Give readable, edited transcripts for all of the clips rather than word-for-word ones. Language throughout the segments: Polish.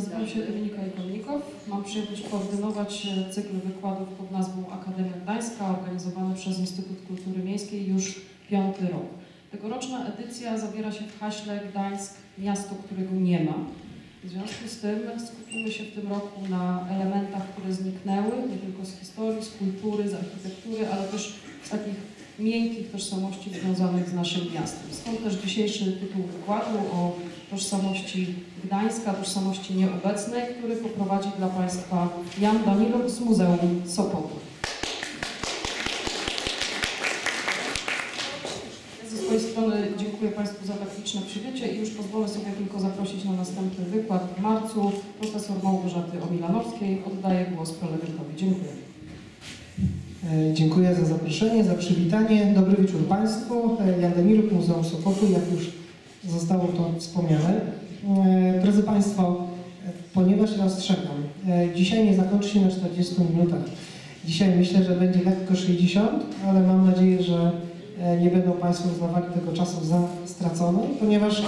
nazywam się Dominika Ikonnikow. Mam przyjemność koordynować cykl wykładów pod nazwą Akademia Gdańska, organizowany przez Instytut Kultury Miejskiej już 5. rok. Tegoroczna edycja zawiera się w haśle Gdańsk, miasto, którego nie ma. W związku z tym skupimy się w tym roku na elementach, które zniknęły, nie tylko z historii, z kultury, z architektury, ale też z takich miękkich tożsamości związanych z naszym miastem. Stąd też dzisiejszy tytuł wykładu o tożsamości Gdańska, tożsamości nieobecnej, który poprowadzi dla Państwa Jan Danilik z Muzeum Sopotu. Z mojej strony dziękuję Państwu za tak liczne przybycie i już pozwolę sobie tylko zaprosić na następny wykład w marcu profesor Małgorzaty Omilanowskiej. Oddaję głos prelegentowi. Dziękuję. Dziękuję za zaproszenie, za przywitanie. Dobry wieczór Państwu. Jan Danilik, Muzeum Sopotu, jak już zostało to wspomniane. Drodzy Państwo, ponieważ ja ostrzegam, dzisiaj nie zakończy się na 40 minutach. Dzisiaj myślę, że będzie lekko 60, ale mam nadzieję, że nie będą Państwo uznawali tego czasu za stracony, ponieważ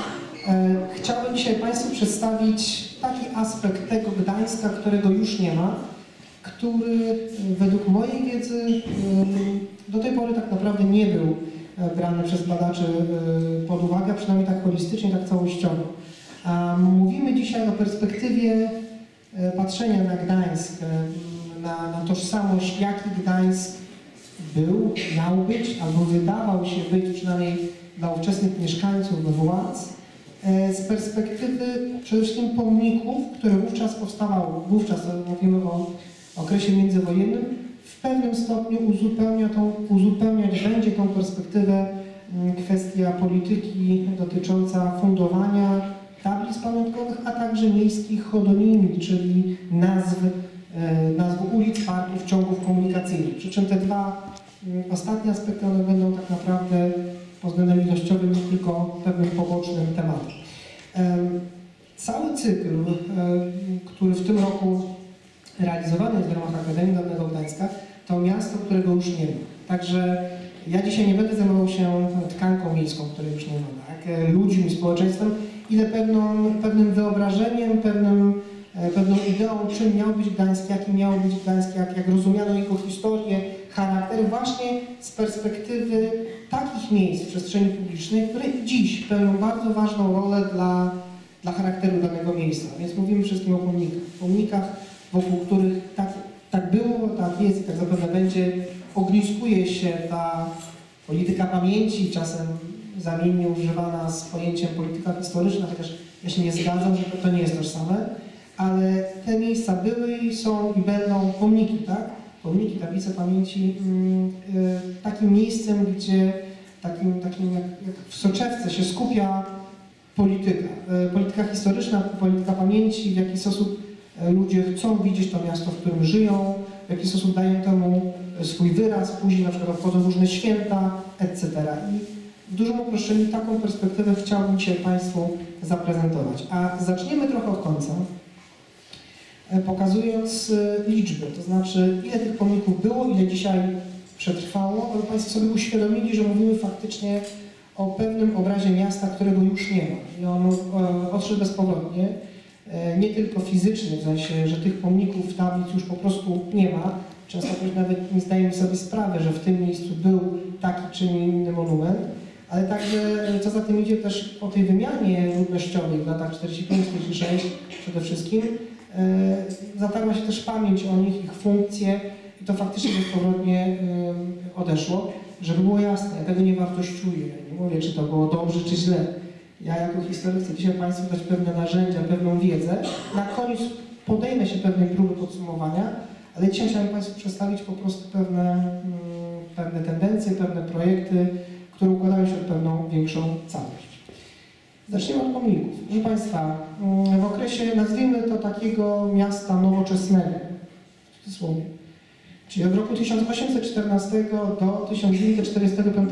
chciałbym dzisiaj Państwu przedstawić taki aspekt tego Gdańska, którego już nie ma, który według mojej wiedzy do tej pory tak naprawdę nie był brany przez badaczy pod uwagę, przynajmniej tak holistycznie, tak całościowo. Mówimy dzisiaj o perspektywie patrzenia na Gdańsk, na tożsamość, jaki Gdańsk był, miał być, albo wydawał się być, przynajmniej dla ówczesnych mieszkańców, władz, z perspektywy przede wszystkim pomników, które wówczas powstawały, mówimy o okresie międzywojennym, w pewnym stopniu uzupełniać będzie tą perspektywę kwestia polityki dotycząca fundowania tablic pamiątkowych, a także miejskich chodonimi, czyli nazw ulic, parków, ciągów komunikacyjnych. Przy czym te dwa ostatnie aspekty one będą tak naprawdę pod względem ilościowym tylko pewnym pobocznym tematem. Cały cykl, który w tym roku realizowany jest w ramach Akademii Gdańska, to miasto, którego już nie ma. Także ja dzisiaj nie będę zajmował się tkanką miejską, której już nie ma, tak? Ludźmi, społeczeństwem, ile pewnym wyobrażeniem, pewną ideą, czym miał być Gdańsk, jaki miał być Gdańsk, jak rozumiano jego historię, charakter, właśnie z perspektywy takich miejsc w przestrzeni publicznej, które dziś pełnią bardzo ważną rolę dla charakteru danego miejsca. Więc mówimy wszystkim o pomnikach, wokół których tak było, tak jest i tak zapewne będzie, ogniskuje się ta polityka pamięci, czasem zamiennie używana z pojęciem polityka historyczna, chociaż ja się nie zgadzam, że to nie jest tożsame, ale te miejsca były i są i będą pomniki, tak? Pomniki, tablice pamięci, takim miejscem, gdzie takim jak w soczewce się skupia polityka. Polityka historyczna, polityka pamięci, w jaki sposób ludzie chcą widzieć to miasto, w którym żyją, w jaki sposób dają temu swój wyraz, później na przykład obchodzą różne święta, etc. I w dużym uproszczeniu taką perspektywę chciałbym dzisiaj Państwu zaprezentować. A zaczniemy trochę od końca, pokazując liczby, to znaczy ile tych pomników było, ile dzisiaj przetrwało, aby Państwo sobie uświadomili, że mówimy faktycznie o pewnym obrazie miasta, którego już nie ma. I on odszedł bezpowrotnie. Nie tylko fizyczny, w sensie, że tych pomników, tablic już po prostu nie ma. Często nawet nie zdajemy sobie sprawy, że w tym miejscu był taki czy inny monument, ale także, co za tym idzie, też o tej wymianie ludnościowej w latach 45-46 przede wszystkim, zatarła się też pamięć o nich, ich funkcje i to faktycznie bezpowrotnie odeszło. Żeby było jasne, ja tego nie wartościuję, nie mówię, czy to było dobrze, czy źle. Ja jako historyk chcę dzisiaj Państwu dać pewne narzędzia, pewną wiedzę. Na koniec podejmę się pewnej próby podsumowania, ale dzisiaj chciałem Państwu przedstawić po prostu pewne tendencje, pewne projekty, które układają się w pewną większą całość. Zacznijmy od pomników. Proszę Państwa, w okresie, nazwijmy to takiego miasta nowoczesnego, w cudzysłowie, czyli od roku 1814 do 1945.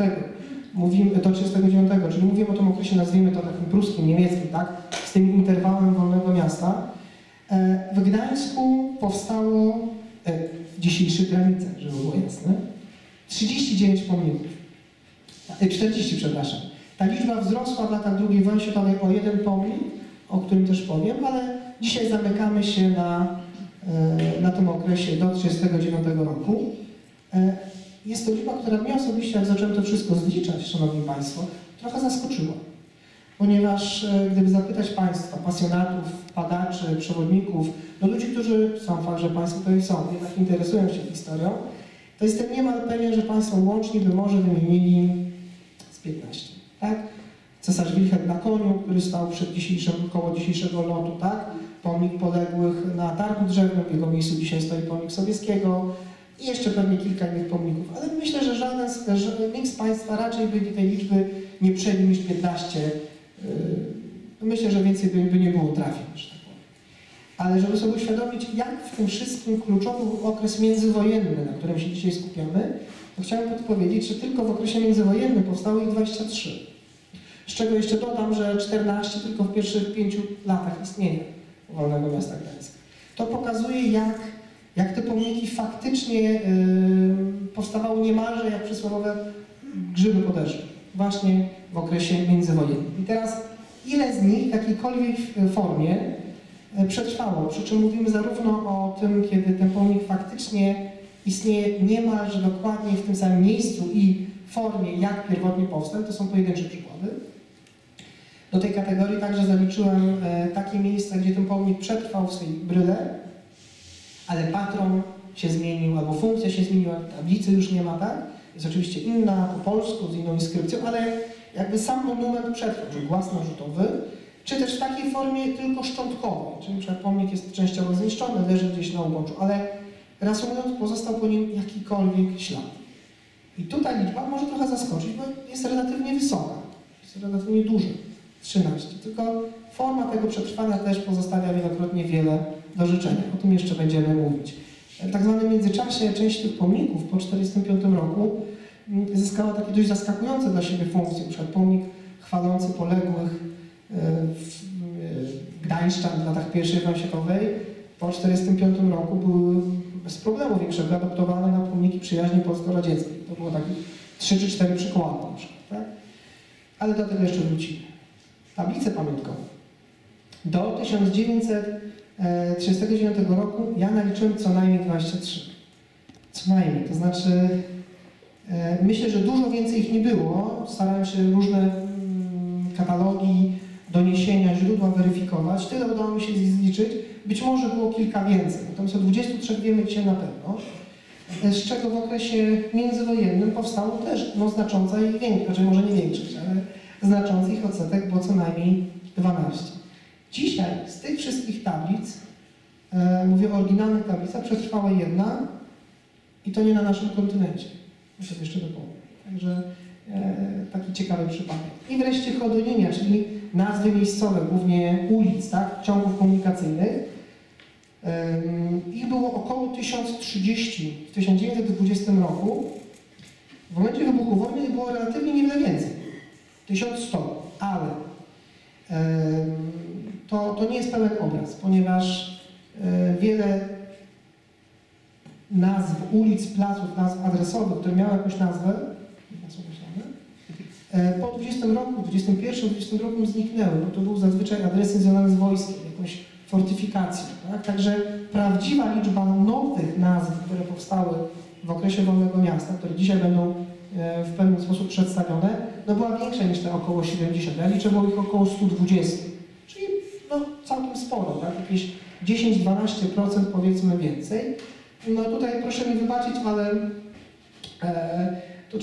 Mówimy do 1939, czyli mówimy o tym okresie, nazwijmy to takim pruskim, niemieckim, tak? Z tym interwałem wolnego miasta. W Gdańsku powstało, w dzisiejszych granicach, żeby było jasne, 39 pomników. 40, przepraszam. Ta liczba wzrosła w latach II wojny światowej o jeden pomnik, o którym też powiem, ale Dzisiaj zamykamy się na tym okresie do 1939 roku. Jest to liczba, która mnie osobiście, jak zacząłem to wszystko zliczać, szanowni państwo, trochę zaskoczyła. Ponieważ gdyby zapytać państwa, pasjonatów, badaczy, przewodników, no ludzi, którzy są, fakt, że państwo tutaj są, jednak interesują się historią, to jestem niemal pewien, że państwo łącznie by może wymienili z 15, tak? Cesarz Wilhelm na koniu, który stał przed dzisiejszym, koło dzisiejszego lotu, tak? Pomnik poległych na Targu Drzewnym, w jego miejscu dzisiaj stoi pomnik Sobieskiego i jeszcze pewnie kilka innych pomników, ale myślę, że żaden z państwa raczej by tej liczby nie przejdzie niż 15. Myślę, że więcej by nie było trafień, że tak powiem. Ale żeby sobie uświadomić, jak w tym wszystkim kluczowy był okres międzywojenny, na którym się dzisiaj skupiamy, to chciałem podpowiedzieć, że tylko w okresie międzywojennym powstało ich 23. Z czego jeszcze dodam, że 14 tylko w pierwszych 5 latach istnienia Wolnego Miasta Gdańska. To pokazuje, jak te pomniki faktycznie powstawały niemalże jak przysłowiowe grzyby po deszczu. Właśnie w okresie międzywojennym. I teraz ile z nich w jakiejkolwiek formie przetrwało? Przy czym mówimy zarówno o tym, kiedy ten pomnik faktycznie istnieje niemalże dokładnie w tym samym miejscu i formie, jak pierwotnie powstał, to są pojedyncze przykłady. Do tej kategorii także zaliczyłem takie miejsca, gdzie ten pomnik przetrwał w swojej bryle, ale patron się zmienił, albo funkcja się zmieniła, tablicy już nie ma, tak? Jest oczywiście inna po polsku, z inną inskrypcją, ale jakby sam monument przetrwał, czy własnorzutowy, czy też w takiej formie tylko szczątkowej, czyli np. pomnik jest częściowo zniszczony, leży gdzieś na uboczu, ale reasumując, pozostał po nim jakikolwiek ślad. I tutaj liczba może trochę zaskoczyć, bo jest relatywnie wysoka, jest relatywnie duża, 13, tylko forma tego przetrwania też pozostawia wielokrotnie wiele do życzenia, o tym jeszcze będziemy mówić. W tak zwanym międzyczasie część tych pomników po 1945 roku zyskała takie dość zaskakujące dla siebie funkcje. Na przykład pomnik chwalący poległych gdańszczan w latach I wojny światowej po 1945 roku były bez problemu większego adaptowane na pomniki przyjaźni polsko-radzieckiej. To było takie 3 czy 4 przykłady na przykład, tak? Ale do tego jeszcze wrócimy. Tablice pamiątkowe. Do 1939 roku ja naliczyłem co najmniej 23. Co najmniej, to znaczy myślę, że dużo więcej ich nie było. Starałem się różne katalogi, doniesienia, źródła weryfikować. Tyle udało mi się zliczyć. Być może było kilka więcej. Natomiast o 23 wiemy dzisiaj na pewno. Z czego w okresie międzywojennym powstało też no, znacząca ich większość, znaczy może nie większość, ale znaczący ich odsetek, bo co najmniej 12. Dzisiaj z tych wszystkich tablic, mówię o oryginalnych tablicach, przetrwała jedna i to nie na naszym kontynencie. Muszę to jeszcze dopowiem. Także taki ciekawy przypadek. I wreszcie chronienia, czyli nazwy miejscowe, głównie ulic, tak, ciągów komunikacyjnych. Ich było około 1030 w 1920 roku. W momencie wybuchu wojny było relatywnie niewiele więcej. 1100, ale to nie jest pełen obraz, ponieważ wiele nazw ulic, placów, nazw adresowych, które miały jakąś nazwę, po 20 roku, 21, 22 roku zniknęły, bo to był zazwyczaj adresy związane z wojskiem, jakąś fortyfikacją. Tak? Także prawdziwa liczba nowych nazw, które powstały w okresie Wolnego Miasta, które dzisiaj będą w pewien sposób przedstawione, no była większa niż te około 70, ja liczę, było ich około 120, czyli no, całkiem sporo, tak? Jakieś 10-12% powiedzmy więcej. No tutaj proszę mi wybaczyć, ale to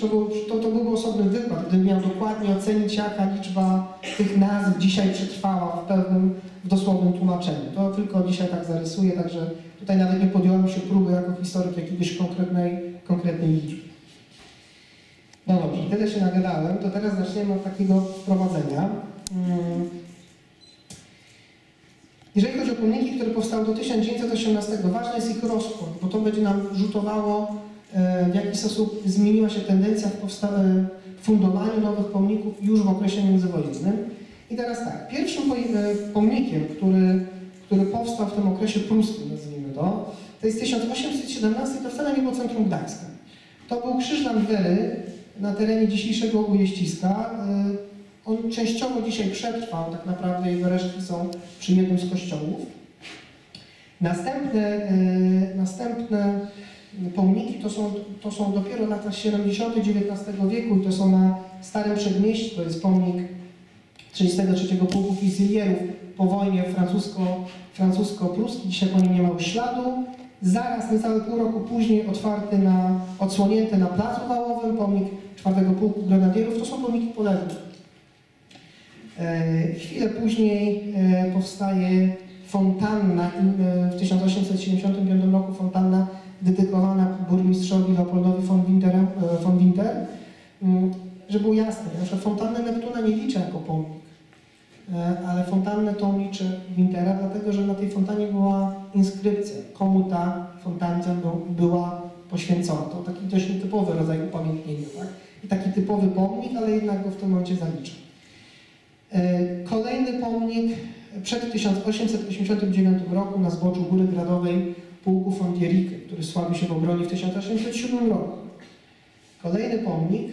byłby osobny wykład, gdybym miał dokładnie ocenić, jaka liczba tych nazw dzisiaj przetrwała w pewnym, w dosłownym tłumaczeniu. To tylko dzisiaj tak zarysuję, także tutaj nawet nie podjąłem się próby jako historyk jakiejś konkretnej liczby. No dobrze, tyle się nagadałem, to teraz zaczniemy od takiego wprowadzenia. Jeżeli chodzi o pomniki, które powstały do 1918, ważny jest ich rozkład, bo to będzie nam rzutowało, w jaki sposób zmieniła się tendencja w fundowaniu nowych pomników już w okresie międzywojennym. I teraz tak, pierwszym pomnikiem, który powstał w tym okresie pruskim, nazwijmy to jest 1817, to wcale nie było centrum Gdańska. To był Krzyż Landery na terenie dzisiejszego Ujeściska. On częściowo dzisiaj przetrwał, tak naprawdę jego resztki są przy jednym z kościołów. Następne pomniki to są dopiero lata 70. XIX wieku i to są na Starym Przedmieściu, to jest pomnik 33 Pułku Fizylierów po wojnie francusko-pruskiej, dzisiaj po nim nie ma już śladu. Zaraz, niecałe pół roku później, odsłonięty na Placu Wałowym, pomnik 4 Pułku Grenadierów, to są pomniki poległych. Chwilę później powstaje fontanna, w 1875 roku fontanna dedykowana burmistrzowi Leopoldowi von Winter. Żeby było jasne, na przykład fontannę Neptuna nie liczę jako pomnik, ale fontannę tą liczę Wintera, dlatego że na tej fontanie była inskrypcja, komu ta fontanna była poświęcona. To taki dość nietypowy rodzaj upamiętnienia, tak? I taki typowy pomnik, ale jednak go w tym momencie zaliczę. Kolejny pomnik przed 1889 roku na zboczu Góry Gradowej pułku von Guericke, który słabi się w obronie w 1807 roku. Kolejny pomnik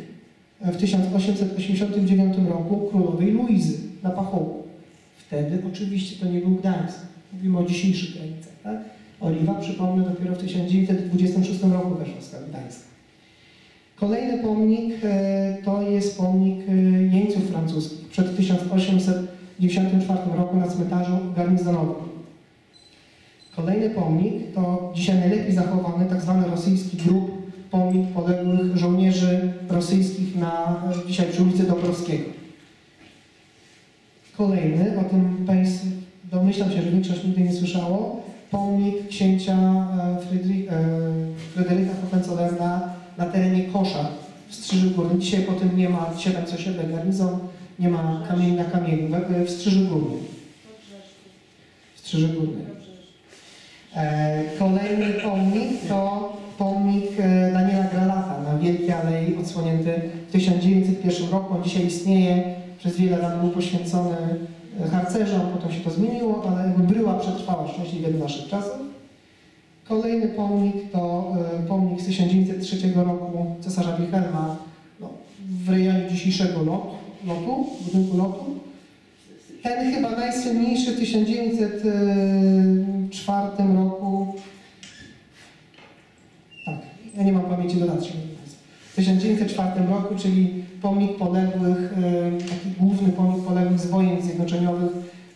w 1889 roku królowej Luizy na Pachołku. Wtedy oczywiście to nie był Gdańsk. Mówimy o dzisiejszych granicach. Tak? Oliwa, przypomnę, dopiero w 1926 roku weszła w skład Gdańska. Kolejny pomnik to jest pomnik jeńców francuskich przed 1894 roku na cmentarzu garnizonowym. Kolejny pomnik to dzisiaj najlepiej zachowany tzw. rosyjski grób, pomnik poległych żołnierzy rosyjskich dzisiaj przy ulicy Dąbrowskiego. Kolejny, o tym Państwo domyślam się, że większość nigdy nie słyszało, pomnik księcia Fryderyka Hohenzollerna na terenie Kosza w Strzyżu Górnym. Dzisiaj po tym nie ma 707 garnizon, nie ma kamieni na kamieniu, w Strzyżu Górnym. Kolejny pomnik to pomnik Daniela Gralata na Wielkiej Alei, odsłonięty w 1901 roku. On dzisiaj istnieje, przez wiele lat był poświęcony harcerzom, potem się to zmieniło, ale bryła przetrwała szczęśliwie do naszych czasów. Kolejny pomnik to pomnik z 1903 roku cesarza Wilhelma w rejonie dzisiejszego lotu, budynku lotu. Ten chyba najsłynniejszy w 1904 roku. Tak, ja nie mam pamięci do lat 70. W 1904 roku, czyli pomnik poległych, taki główny pomnik poległych z wojen zjednoczeniowych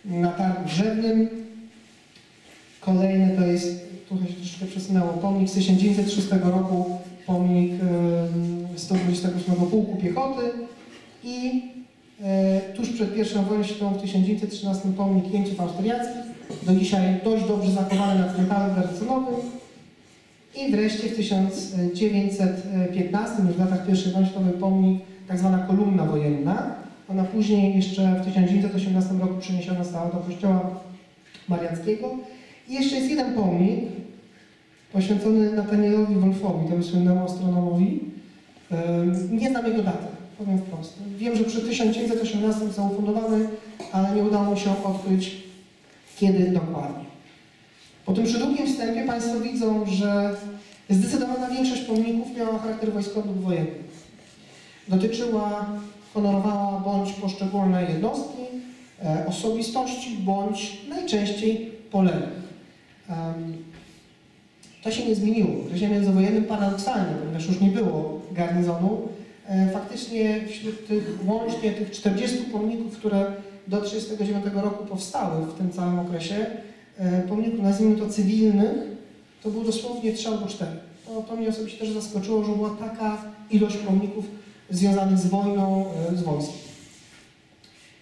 na Targu Drzewnym. Kolejny to jest, tutaj się troszeczkę przesunęło, pomnik z 1906 roku, pomnik 128 Pułku Piechoty i tuż przed I wojną światową w 1913 pomnik jeńców austriackich, do dzisiaj dość dobrze zachowany na cmentarzu garnizonowym. I wreszcie w 1915, już w latach I wojny światowej, pomnik, tak zwana kolumna wojenna. Ona później jeszcze w 1918 roku przeniesiona została do kościoła Mariackiego. I jeszcze jest jeden pomnik poświęcony Natanielowi Wolfowi, temu słynnemu astronomowi. Nie znam jego daty, powiem wprost. Wiem, że przed 1918 został ufundowany, ale nie udało się odkryć, kiedy dokładnie. Po tym przydługim wstępie Państwo widzą, że zdecydowana większość pomników miała charakter wojskowy lub wojenny. Honorowała bądź poszczególne jednostki, osobistości, bądź najczęściej poległych. To się nie zmieniło. W okresie międzywojennym paradoksalnie, ponieważ już nie było garnizonu, faktycznie wśród tych łącznie tych 40 pomników, które do 1939 roku powstały w tym całym okresie, pomników, nazwijmy to cywilnych, to było dosłownie 3 albo 4. To mnie osobiście też zaskoczyło, że była taka ilość pomników związanych z wojną, z wojskiem.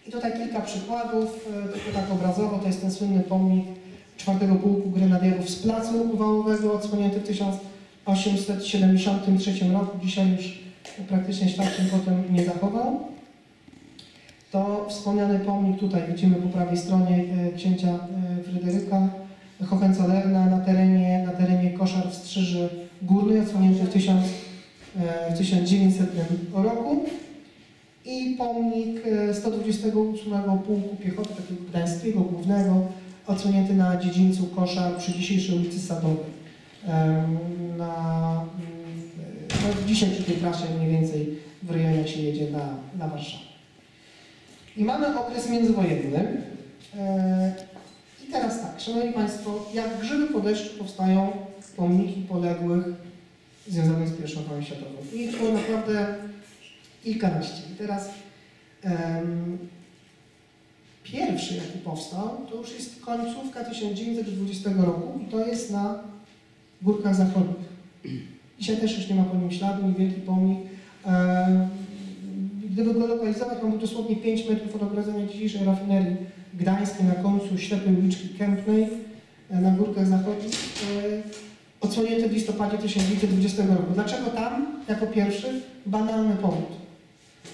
I tutaj kilka przykładów, tylko tak obrazowo, to jest ten słynny pomnik 4 Pułku Grenadierów z Placu Ruchu Wałowego, odsłonięty w 1873 roku, dzisiaj już praktycznie ślad się potem nie zachował. To wspomniany pomnik, tutaj widzimy po prawej stronie księcia Fryderyka Hohenzollerna na terenie Koszar w Strzyży Górnej, odsłonięty w 1900 roku. I pomnik 128 Pułku Piechoty, takiego gdańskiego, głównego, odsłonięty na dziedzińcu Koszar przy dzisiejszej ulicy Sadowej. Dzisiaj przy tej trasie mniej więcej w rejonie się jedzie na Warszawę. I mamy okres międzywojenny. I teraz tak, Szanowni Państwo, jak grzyby po deszczu powstają pomniki poległych związanych z I wojną światową. I ich było naprawdę kilkanaście. I teraz pierwszy, jaki powstał, to już jest końcówka 1920 roku i to jest na Górkach Zachodnich. Dzisiaj też już nie ma po nim śladu, niewielki pomnik. Gdyby go lokalizować, mam dosłownie 5 metrów od obrazowania dzisiejszej rafinerii gdańskiej na końcu ślepej uliczki Kępnej na Górkach Zachodnich, odsłonięty w listopadzie 1920 roku. Dlaczego tam jako pierwszy? Banalny powód.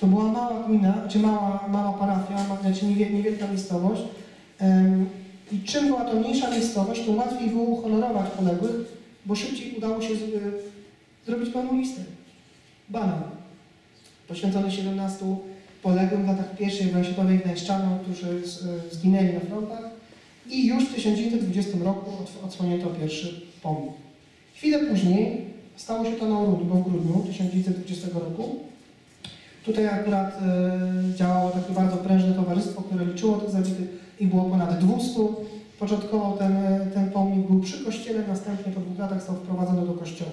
To była mała gmina, czy mała parafia, znaczy niewielka miejscowość. I czym była to mniejsza miejscowość, to łatwiej było uhonorować poległych, bo szybciej udało się zrobić pełną listę. Banan poświęcony 17 poległym w latach I wojny światowej gdańszczanom, którzy zginęli na frontach, i już w 1920 roku odsłonięto pierwszy pomnik. Chwilę później stało się to na Oruniu, bo w grudniu 1920 roku. Tutaj akurat działało takie bardzo prężne towarzystwo, które liczyło tych zabitych i było ponad 200. Początkowo ten pomnik był przy kościele, następnie po 2 latach został wprowadzony do kościoła.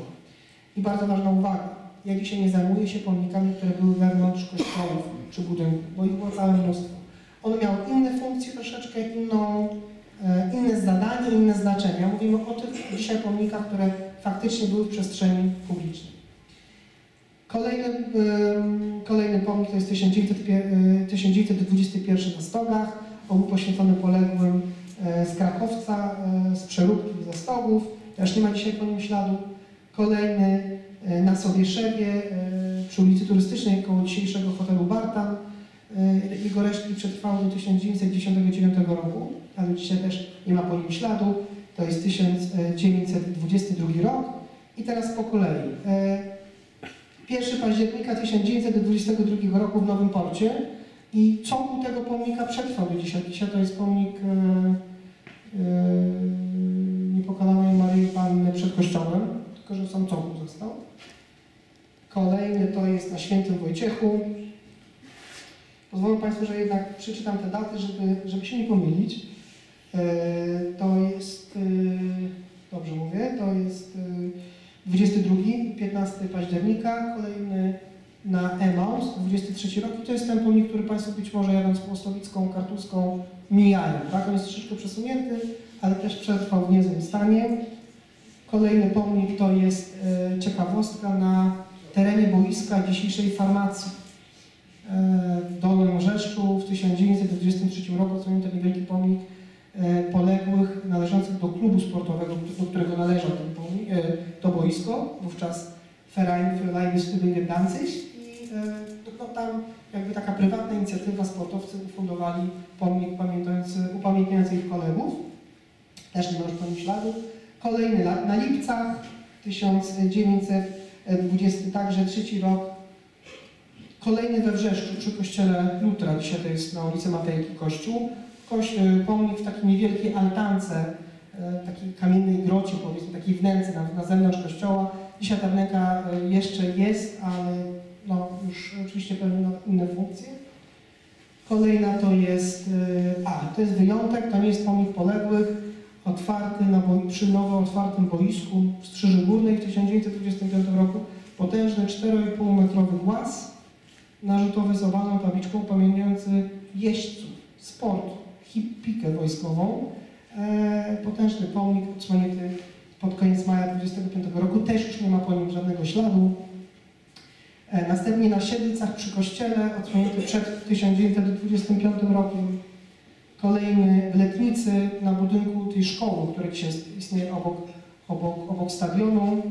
I bardzo ważna uwaga, ja dzisiaj nie zajmuję się pomnikami, które były wewnątrz kościołów czy budynków, bo ich było całe mnóstwo. One miały inne funkcje, troszeczkę inne zadanie, inne znaczenia. Mówimy o tych dzisiaj pomnikach, które faktycznie były w przestrzeni publicznej. Kolejny pomnik to jest 1921 na Stogach, on był poświęcony poległym z Krakowca, z Przeróbki, ze Stogów, też nie ma dzisiaj po nim śladu. Kolejny na Sowieszewie, przy ulicy Turystycznej, koło dzisiejszego hotelu Bartan. Jego resztki przetrwały do 1999 roku, ale dzisiaj też nie ma po nim śladu. To jest 1922 rok. I teraz po kolei. 1 października 1922 roku w Nowym Porcie. I co u tego pomnika przetrwał do dzisiaj. Dzisiaj to jest pomnik Niepokalanej Maryi Panny przed kościołem, tylko że sam cokół został. Kolejny to jest na Świętym Wojciechu. Pozwolę Państwu, że jednak przeczytam te daty, żeby się nie pomylić. To jest, dobrze mówię, to jest 22 i 15 października. Kolejny na Emaus, 23 rok, i to jest ten pomnik, który Państwo być może jadąc Włosławicką, Kartuską mijają. Tak? On jest troszeczkę przesunięty, ale też przetrwał w niezłym stanie. Kolejny pomnik to jest ciekawostka na terenie boiska dzisiejszej farmacji w Dolnym Rzeszczu. W 1923 roku odsłonięto niewielki pomnik poległych należących do klubu sportowego, do którego należał ten pomnik, to boisko, wówczas Verein für Leibesübungen Danzig, i tam jakby taka prywatna inicjatywa, sportowcy ufundowali pomnik upamiętniający ich kolegów. Też nie ma już po nim śladu. Kolejny na Lipcach, 1920, także 3 rok. Kolejny we Wrzeszczu przy kościele Lutra, dzisiaj to jest na ulicy Matejki Kościół. Pomnik w takiej niewielkiej altance, takiej kamiennej grocie, powiedzmy, takiej wnęce na zewnątrz kościoła. Dzisiaj ta wnęka jeszcze jest, ale no, już oczywiście pełni inne funkcje. Kolejna to jest, to jest wyjątek, to nie jest pomnik poległych, otwarty przy nowo otwartym boisku w Strzyży Górnej w 1925 roku. Potężny 4,5-metrowy głaz narzutowy z owaną tabliczką upamiętniający jeźdźców, sport, hip-pikę wojskową. Potężny pomnik odsłonięty pod koniec maja 1925 roku, też już nie ma po nim żadnego śladu. Następnie na Siedlcach przy kościele, odsłonięty przed 1925 rokiem. Kolejny w Letnicy, na budynku tej szkoły, która dzisiaj istnieje obok stadionu.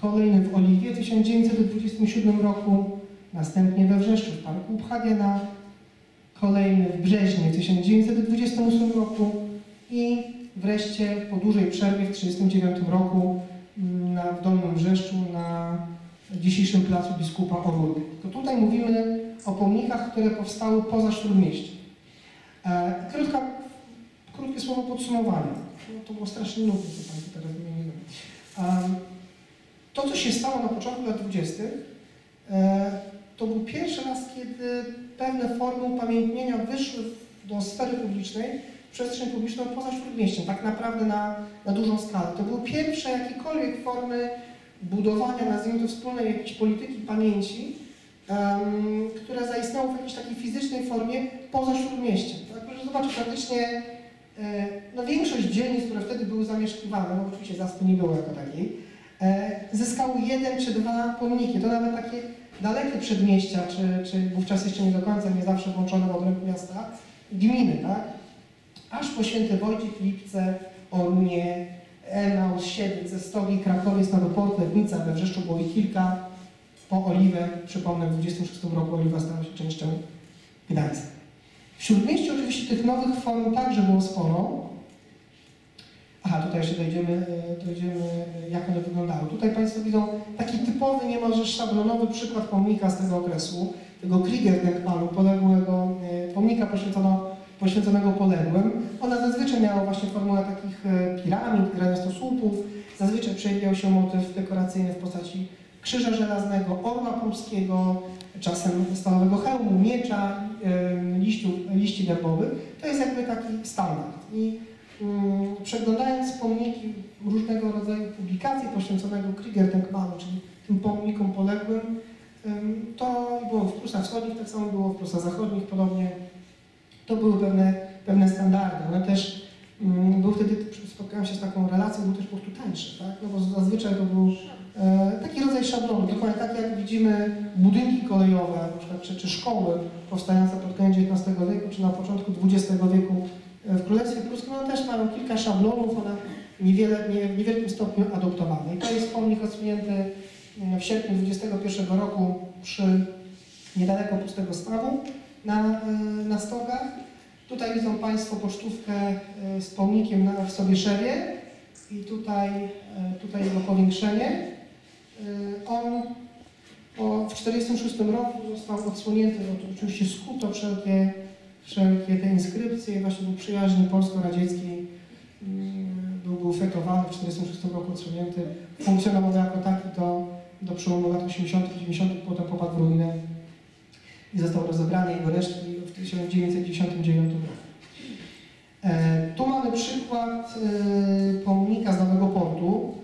Kolejny w Oliwie w 1927 roku. Następnie we Wrzeszczu, w parku Uphagiena. Kolejny w Brzeźnie w 1928 roku. I wreszcie po dużej przerwie w 1939 roku w Dolnym Brzeszczu na dzisiejszym placu biskupa Orłów. Tylko tutaj mówimy o pomnikach, które powstały poza Śródmieściem. Krótkie słowo podsumowania. No, to było strasznie nudne, co Państwo teraz wymieniłem. To, co się stało na początku lat 20., to był pierwszy raz, kiedy pewne formy upamiętnienia wyszły do sfery publicznej. przestrzeń publiczną poza śródmieściem, tak naprawdę na dużą skalę. To były pierwsze jakiekolwiek formy budowania, nazwijmy to, wspólnej jakiejś polityki pamięci, które zaistniało w jakiejś takiej fizycznej formie poza śródmieściem. Tak? Proszę zobaczyć, praktycznie większość dzielnic, które wtedy były zamieszkiwane, no oczywiście Zaspy nie było jako takiej, zyskały jeden czy dwa pomniki. To nawet takie dalekie przedmieścia, czy wówczas jeszcze nie do końca, nie zawsze włączone w obręb miasta, gminy, tak? Aż po Święty Wojciech, Lipce, Orunie, Emaus, Siedlce, Stogi, Krakowiec, Nowoport, Legnica, we Wrzeszczu było ich kilka, po Oliwę, przypomnę, w 1926 roku Oliwa stała się częścią Gdańska. W śródmieściu oczywiście tych nowych form także było sporo. Aha, tutaj jeszcze dojdziemy, jak one wyglądały. Tutaj Państwo widzą taki typowy, niemalże szablonowy przykład pomnika z tego okresu, tego Kriegerdenkmalu, poległego, pomnika poświęconego poległym. Ona zazwyczaj miała właśnie formułę takich piramid, graniostosłupów. Zazwyczaj przejawiał się motyw dekoracyjny w postaci krzyża żelaznego, orła pruskiego, czasem stalowego hełmu, miecza, liści dębowych. To jest jakby taki standard. I przeglądając pomniki różnego rodzaju publikacji poświęconego Kriegerdenkmalu, czyli tym pomnikom poległym, to było w Prusach Wschodnich, tak samo było w Prusach Zachodnich podobnie. To były pewne standardy. One też był wtedy, spotkałem się z taką relacją, był też po prostu tańszy, tak? No bo zazwyczaj to był taki rodzaj szablonu, dokładnie tak jak widzimy budynki kolejowe, na przykład, czy szkoły powstające pod koniec XIX wieku, czy na początku XX wieku w Królestwie Pruskim, one też mają kilka szablonów, one w niewielkim stopniu adoptowane. I to jest pomnik odsunięty w sierpniu 21 roku przy niedaleko Pustego Stawu na Stogach. Tutaj widzą Państwo pocztówkę z pomnikiem w Sobieszewie i tutaj jego powiększenie. On w 1946 roku został odsłonięty, bo oczywiście skuto wszelkie te inskrypcje, właśnie był przyjaźni polsko-radzieckiej, był fetowany, w 1946 roku odsłonięty, funkcjonował jako taki do przełomu lat 80. i 90. potem popadł w ruinę i został rozebrany jego resztki w 1999 roku. Tu mamy przykład pomnika z Nowego Portu.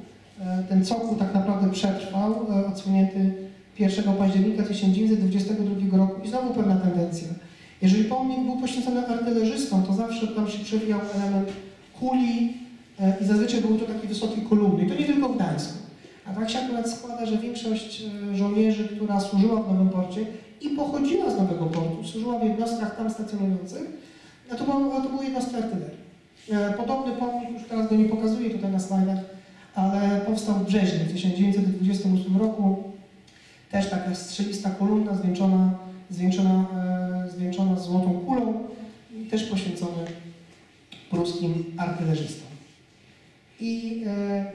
Ten cokół tak naprawdę przetrwał, odsłonięty 1 października 1922 roku i znowu pewna tendencja. Jeżeli pomnik był poświęcony artylerzystom, to zawsze tam się przewijał element kuli i zazwyczaj był to taki wysoki kolumny. I to nie tylko w Gdańsku. A tak się akurat składa, że większość żołnierzy, która służyła w Nowym Porcie i pochodziła z Nowego Portu, służyła w jednostkach tam stacjonujących, a to były jednostki artylerii. Podobny pomnik, już teraz go nie pokazuję tutaj na slajdach, ale powstał w Brzeźnie w 1928 roku. Też taka strzelista kolumna zwieńczona złotą kulą i też poświęcony pruskim artylerzystom. I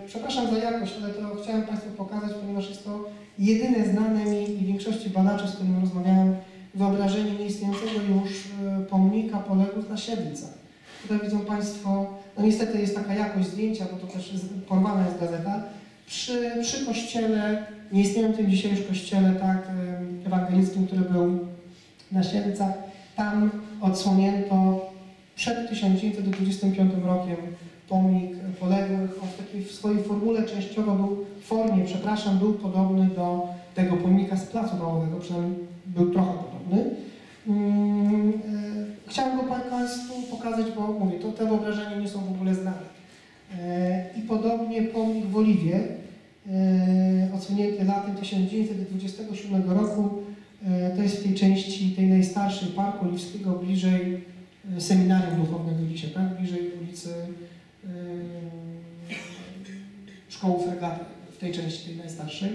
przepraszam za jakość, ale to chciałem Państwu pokazać, ponieważ jest to jedyne znane mi i większości badaczy, z którymi rozmawiałem, wyobrażenie nieistniejącego już pomnika poległych na Siedlcach. Tutaj widzą Państwo, no niestety jest taka jakość zdjęcia, bo to też porwana jest gazeta, przy kościele, nieistniejącym dzisiaj już kościele, tak, ewangelickim, który był na Siedlcach, tam odsłonięto przed 1925 rokiem pomnik poległych. On w takiej w swojej formule częściowo był podobny do tego pomnika z Placu Małowego, przynajmniej był trochę podobny. Chciałem go Państwu pokazać, bo mówię, to te wyobrażenia nie są w ogóle znane. I podobnie pomnik w Oliwie, odsunięty latem 1927 roku, to jest w tej części, tej najstarszej Parku Oliwskiego, bliżej Seminarium Duchownego dzisiaj, tak? Bliżej ulicy Szkoły Fregaty, w tej części, tej najstarszej.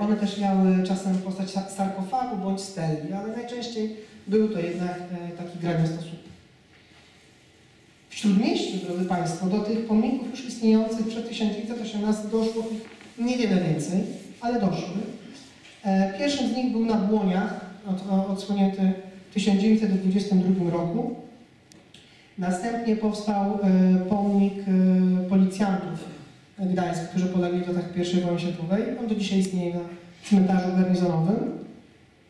One też miały czasem postać sarkofagu bądź steli, ale najczęściej był to jednak taki graniostosłup. W śródmieściu, drodzy Państwo, do tych pomników już istniejących przed 1918 doszło ich niewiele więcej, ale doszły. Pierwszym z nich był na Błoniach, odsłonięty w 1922 roku. Następnie powstał pomnik policjantów gdańskich, którzy polegli w latach I wojny światowej. On do dzisiaj istnieje na cmentarzu garnizonowym.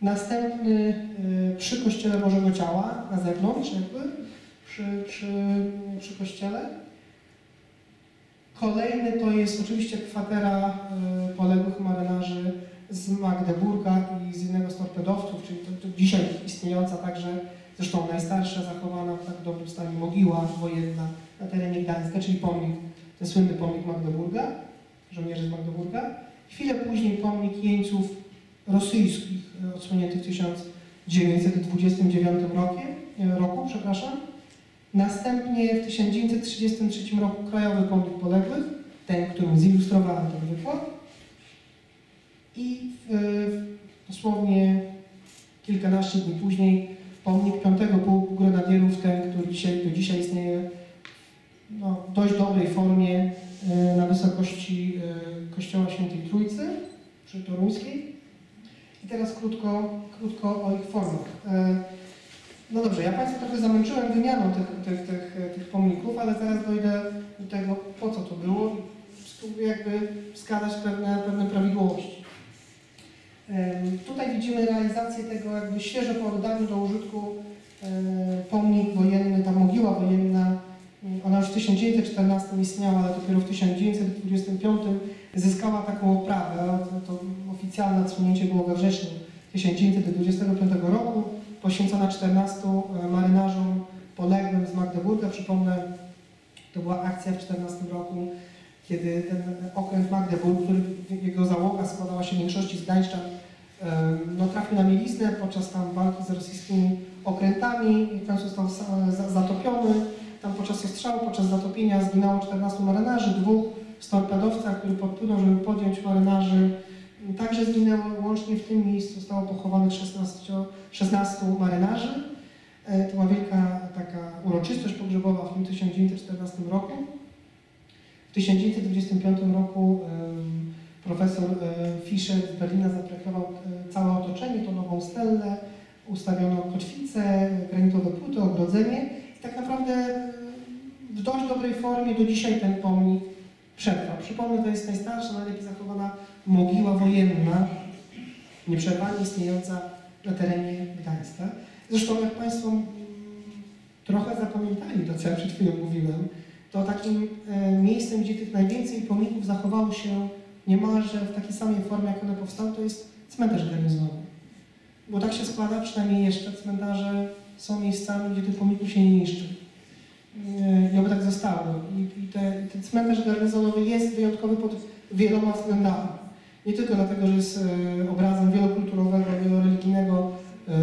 Następny przy kościele Bożego Ciała, na zewnątrz jakby, przy kościele. Kolejny to jest oczywiście kwatera poległych marynarzy z Magdeburga i z innego z torpedowców, czyli to dzisiaj istniejąca także, zresztą najstarsza zachowana w tak dobrym stanie mogiła wojenna na terenie Gdańska, czyli pomnik, ten słynny pomnik Magdeburga, żołnierzy z Magdeburga. Chwilę później pomnik jeńców rosyjskich odsłoniętych w 1929 roku. Następnie w 1933 roku Krajowy Pomnik Poległych, ten, którym zilustrowałem ten wykład. I dosłownie kilkanaście dni później pomnik 5. Pułku Grenadierów, ten, który do dzisiaj istnieje w dość dobrej formie na wysokości Kościoła Świętej Trójcy przy Toruńskiej. I teraz krótko o ich formach. No dobrze, ja Państwa trochę zamęczyłem wymianą tych pomników, ale zaraz dojdę do tego, po co to było i spróbuję jakby wskazać pewne prawidłowości. Tutaj widzimy realizację tego jakby świeżo po oddaniu do użytku pomnik wojenny, ta mogiła wojenna, ona już w 1914 istniała, ale dopiero w 1925 zyskała taką oprawę, to oficjalne odsłonięcie było we wrześniu 1925 roku, poświęcona 14 marynarzom poległym z Magdeburga. Przypomnę, to była akcja w 14 roku, kiedy ten okręt Magdeburg, który jego załoga składała się w większości z Gdańszczan, trafił na mieliznę podczas tam walki z rosyjskimi okrętami i w końcu został zatopiony. Tam podczas ostrzału, podczas zatopienia zginęło 14 marynarzy, dwóch z torpedowca, który podpłynął, żeby podjąć marynarzy, także zginęło. Łącznie w tym miejscu zostało pochowanych 16 marynarzy. To była wielka taka uroczystość pogrzebowa w tym 1914 roku. W 1925 roku profesor Fischer z Berlina zaprojektował całe otoczenie, to nową stellę, ustawiono kotwicę, granitowe płyty, ogrodzenie. I tak naprawdę w dość dobrej formie do dzisiaj ten pomnik przetrwa. Przypomnę, to jest najstarsza, najlepiej zachowana mogiła wojenna, nieprzerwanie istniejąca na terenie Gdańska. Zresztą jak Państwo trochę zapamiętali to, co ja przed chwilą mówiłem, to takim miejscem, gdzie tych najwięcej pomników zachowało się niemalże w takiej samej formie, jak one powstały, to jest cmentarz garnizonowy. Bo tak się składa, przynajmniej jeszcze cmentarze są miejscami, gdzie tych pomników się nie niszczy. I oby tak zostało. Ten cmentarz garnizonowy jest wyjątkowy pod wieloma względami. Nie tylko dlatego, że jest obrazem wielokulturowego, wieloreligijnego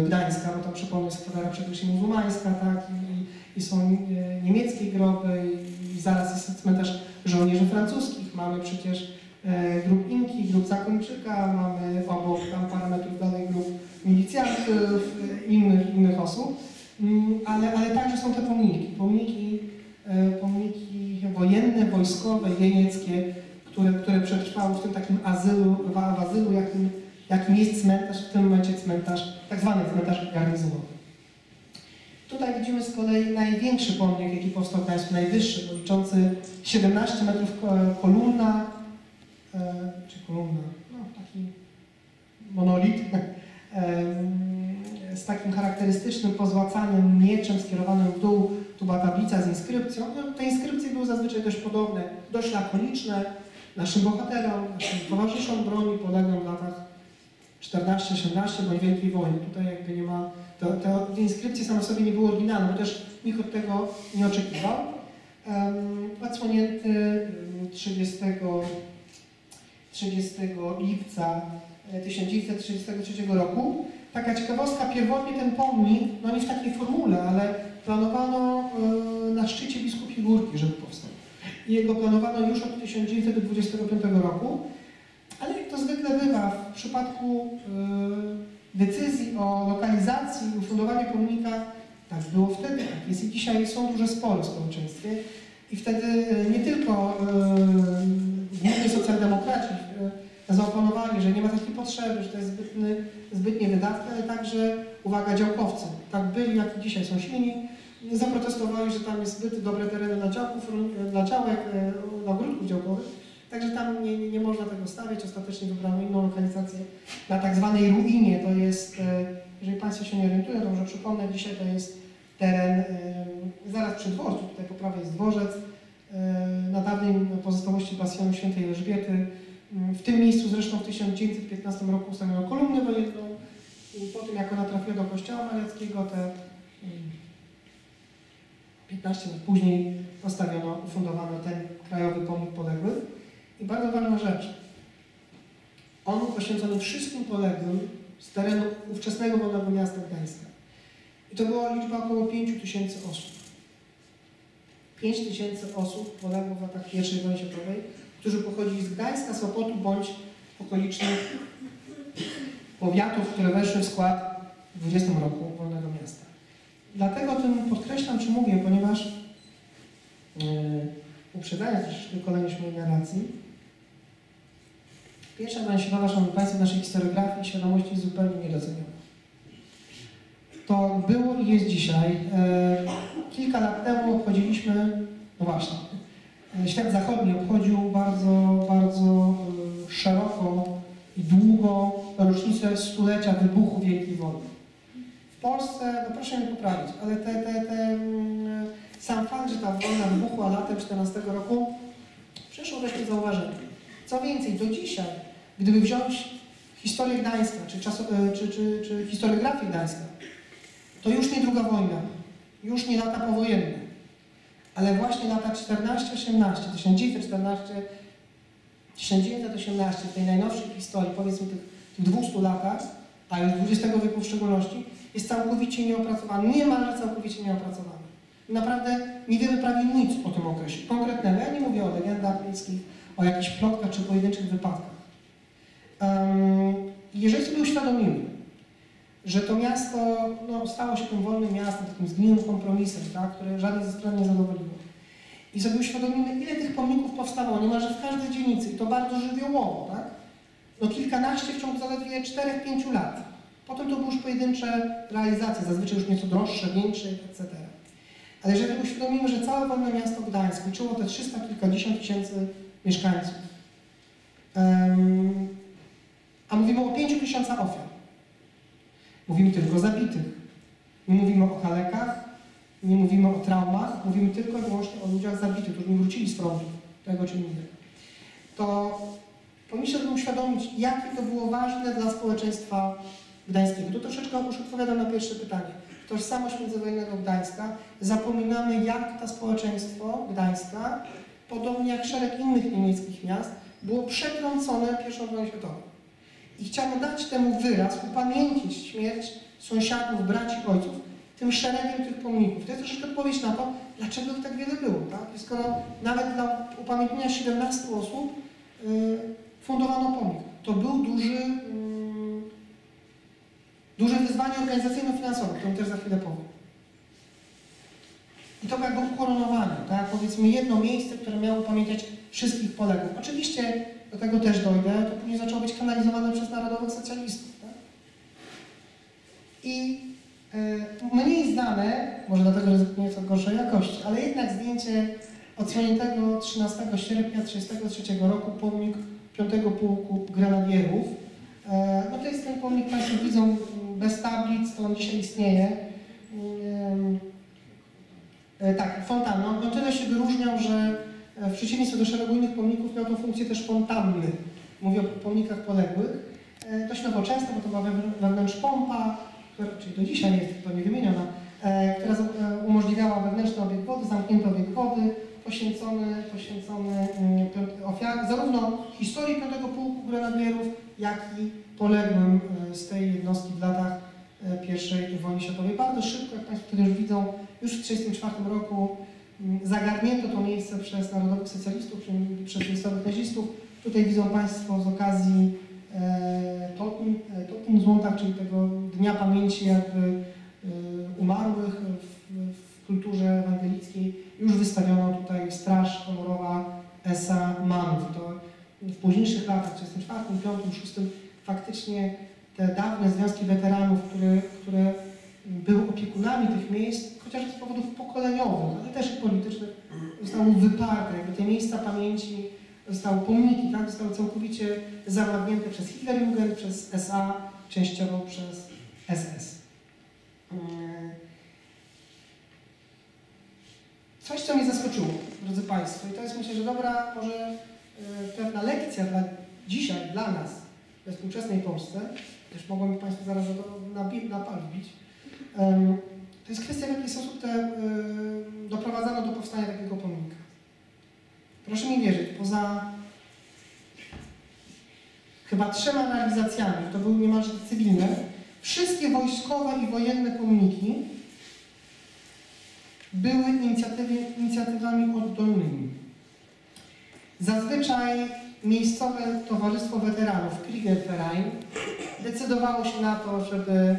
Gdańska, bo tam przypomnę, jest kwatera przede muzułmańska, tak? I są niemieckie groby, i zaraz jest cmentarz żołnierzy francuskich, mamy przecież grup Inki, grup Zakończyka, mamy obok tam parę metrów dalej grup milicjantów, innych osób, ale także są te pomniki wojenne, wojskowe, jenieckie, które przetrwały w tym takim azylu, jakim jest cmentarz, w tym momencie cmentarz, tak zwany cmentarz garnizonowy. Tutaj widzimy z kolei największy pomnik, jaki powstał w Gdańsku, najwyższy, liczący 17 metrów kolumna, taki monolit, z takim charakterystycznym, pozłacanym mieczem skierowanym w dół. Tu była tablica z inskrypcją. No, te inskrypcje były zazwyczaj dość podobne, dość lakoniczne. Naszym bohaterom, naszym towarzyszom broni poległym w latach 14–17 bądź Wielkiej Wojny. Tutaj jakby nie ma... Te inskrypcje same w sobie nie były oryginalne, bo też nikt od tego nie oczekiwał. Odsłonięty 30 lipca 1933 roku. Taka ciekawostka, pierwotnie ten pomnik, nie w takiej formule, ale planowano na szczycie Biskupiej Górki, żeby powstał. I jego planowano już od 1925 roku, ale jak to zwykle bywa, w przypadku decyzji o lokalizacji i ufundowaniu pomnika, tak było wtedy, tak jest i dzisiaj, są duże spory w społeczeństwie. I wtedy nie tylko głównie socjaldemokraci zaopanowali, że nie ma takiej potrzeby, że to jest zbytnie wydatne, ale także, uwaga, działkowcy, tak byli, jak i dzisiaj są silni, zaprotestowali, że tam jest zbyt dobre tereny dla działek, dla ogródków działkowych, także tam nie można tego stawiać. Ostatecznie wybrano inną lokalizację na tak zwanej ruinie, to jest, jeżeli Państwo się nie orientują, to może przypomnę, dzisiaj to jest teren zaraz przy dworcu, tutaj po prawej jest dworzec, na dawnej pozostałości basenu Świętej Elżbiety. W tym miejscu zresztą w 1915 roku ustanowiono kolumnę wojenną. Po tym, jak ona trafiła do kościoła mariackiego, te 15 lat później postawiono, ufundowano ten krajowy pomnik poległym. I bardzo ważna rzecz. On był poświęcony wszystkim poległym z terenu ówczesnego Wolnego Miasta Gdańska. I to była liczba około 5000 osób. 5000 osób poległo w latach I wojny światowej, którzy pochodzili z Gdańska, Sopotu bądź okolicznych powiatów, które weszły w skład w 20 roku Wolnego Miasta. Dlatego tym podkreślam, czy mówię, ponieważ uprzedzając troszeczkę kolejność mojej narracji, pierwsza wojna światowa, szanowni Państwo, w naszej historiografii i świadomości jest zupełnie niedoceniona. To było i jest dzisiaj. Kilka lat temu obchodziliśmy, no właśnie, świat zachodni obchodził bardzo, bardzo szeroko i długo rocznicę stulecia wybuchu Wielkiej Wojny. W Polsce, no proszę mnie poprawić, ale sam fakt, że ta wojna wybuchła latem 14 roku, przeszło bez zauważenia. Co więcej, do dzisiaj, gdyby wziąć historię Gdańska, czy historiografię Gdańska, to już nie druga wojna, już nie lata powojenne, ale właśnie lata 1914–1918, tej najnowszej historii, powiedzmy tych 200 latach, a już XX wieku w szczególności, jest całkowicie nieopracowany, niemalże całkowicie nieopracowany. Naprawdę nie wiemy prawie nic o tym okresie konkretnego. Ja nie mówię o legendach miejskich, o jakichś plotkach czy pojedynczych wypadkach. Jeżeli sobie uświadomimy, że to miasto no, stało się tym wolnym miastem, takim zgniłym kompromisem, tak, które żadnej ze stron nie zadowoliło. I sobie uświadomimy, ile tych pomników powstało, niemalże w każdej dzielnicy, i to bardzo żywiołowo, tak? No kilkanaście w ciągu zaledwie 4–5 lat. Potem to były już pojedyncze realizacje, zazwyczaj już nieco droższe, większe, etc. Ale jeżeli uświadomimy, że całe wolne miasto Gdańsk liczyło te 300 kilkadziesiąt tysięcy mieszkańców, a mówimy o 5000 ofiar, mówimy tylko o zabitych, nie mówimy o kalekach, nie mówimy o traumach, mówimy tylko i wyłącznie o ludziach zabitych, którzy nie wrócili z frontu tego czy innego. To powinniśmy uświadomić, jakie to było ważne dla społeczeństwa gdańskiego. Tu troszeczkę już odpowiadam na pierwsze pytanie. Tożsamość międzywojennego Gdańska. Zapominamy, jak to społeczeństwo Gdańska, podobnie jak szereg innych niemieckich miast, było przetrącone pierwszą wojną światową. I chciano dać temu wyraz, upamięcić śmierć sąsiadów, braci, ojców, tym szeregiem tych pomników. To jest troszeczkę odpowiedź na to, dlaczego ich tak wiele było, tak? I skoro nawet dla upamiętnienia 17 osób fundowano pomnik. To był duże wyzwanie organizacyjno-finansowe, którym też za chwilę powiem. I to jakby ukoronowanie, tak? Powiedzmy jedno miejsce, które miało upamiętniać wszystkich poległych. Oczywiście do tego też dojdę, to później zaczęło być kanalizowane przez narodowych socjalistów. Tak? I mniej znane, może dlatego, że jest nieco gorszej jakości, ale jednak zdjęcie odsłoniętego 13 sierpnia 1933 roku pomnik 5 Pułku Grenadierów. No to jest ten pomnik, Państwo widzą bez tablic, to on dzisiaj istnieje. Tak, fontanna. On tyle się wyróżniał, że w przeciwieństwie do szeregu innych pomników miał to funkcję też fontanny. Mówię o pomnikach poległych. Dość nowoczesne, bo to ma wewnątrz pompa, czyli do dzisiaj jest to nie wymieniona, która umożliwiała wewnętrzny obieg wody, zamknięty obieg wody, poświęcony ofiarom, zarówno historii 5 Pułku Grenadierów, jak i poległym z tej jednostki w latach I wojny światowej. Bardzo szybko, jak Państwo tutaj już widzą, już w 1934 roku zagarnięto to miejsce przez narodowych socjalistów, czyli przez miejscowych nazistów. Tutaj widzą Państwo z okazji Totenmontag, czyli tego Dnia Pamięci jakby umarłych w kulturze ewangelickiej, już wystawiono tutaj Straż Honorowa Esa Manów. To w późniejszych latach, w 1934, 1935, 1936, faktycznie te dawne związki weteranów, które były opiekunami tych miejsc, chociażby z powodów pokoleniowych, ale też i politycznych, zostały wyparte, jakby te miejsca pamięci, zostały pomniki, tak? Zostały całkowicie zawładnięte przez Hitlerjugend, przez SA, częściowo przez SS. coś, co mnie zaskoczyło, drodzy Państwo, i to jest, myślę, że dobra, może pewna lekcja dla dzisiaj, dla nas, we współczesnej Polsce, też mogą mi Państwo zaraz za to napalbić, to jest kwestia, w jaki sposób doprowadzano do powstania takiego pomnika. Proszę mi wierzyć, poza chyba 3 realizacjami, to były niemalże cywilne, wszystkie wojskowe i wojenne pomniki były inicjatywami oddolnymi. Zazwyczaj Miejscowe Towarzystwo Weteranów, Kriegsmarine, decydowało się na to, żeby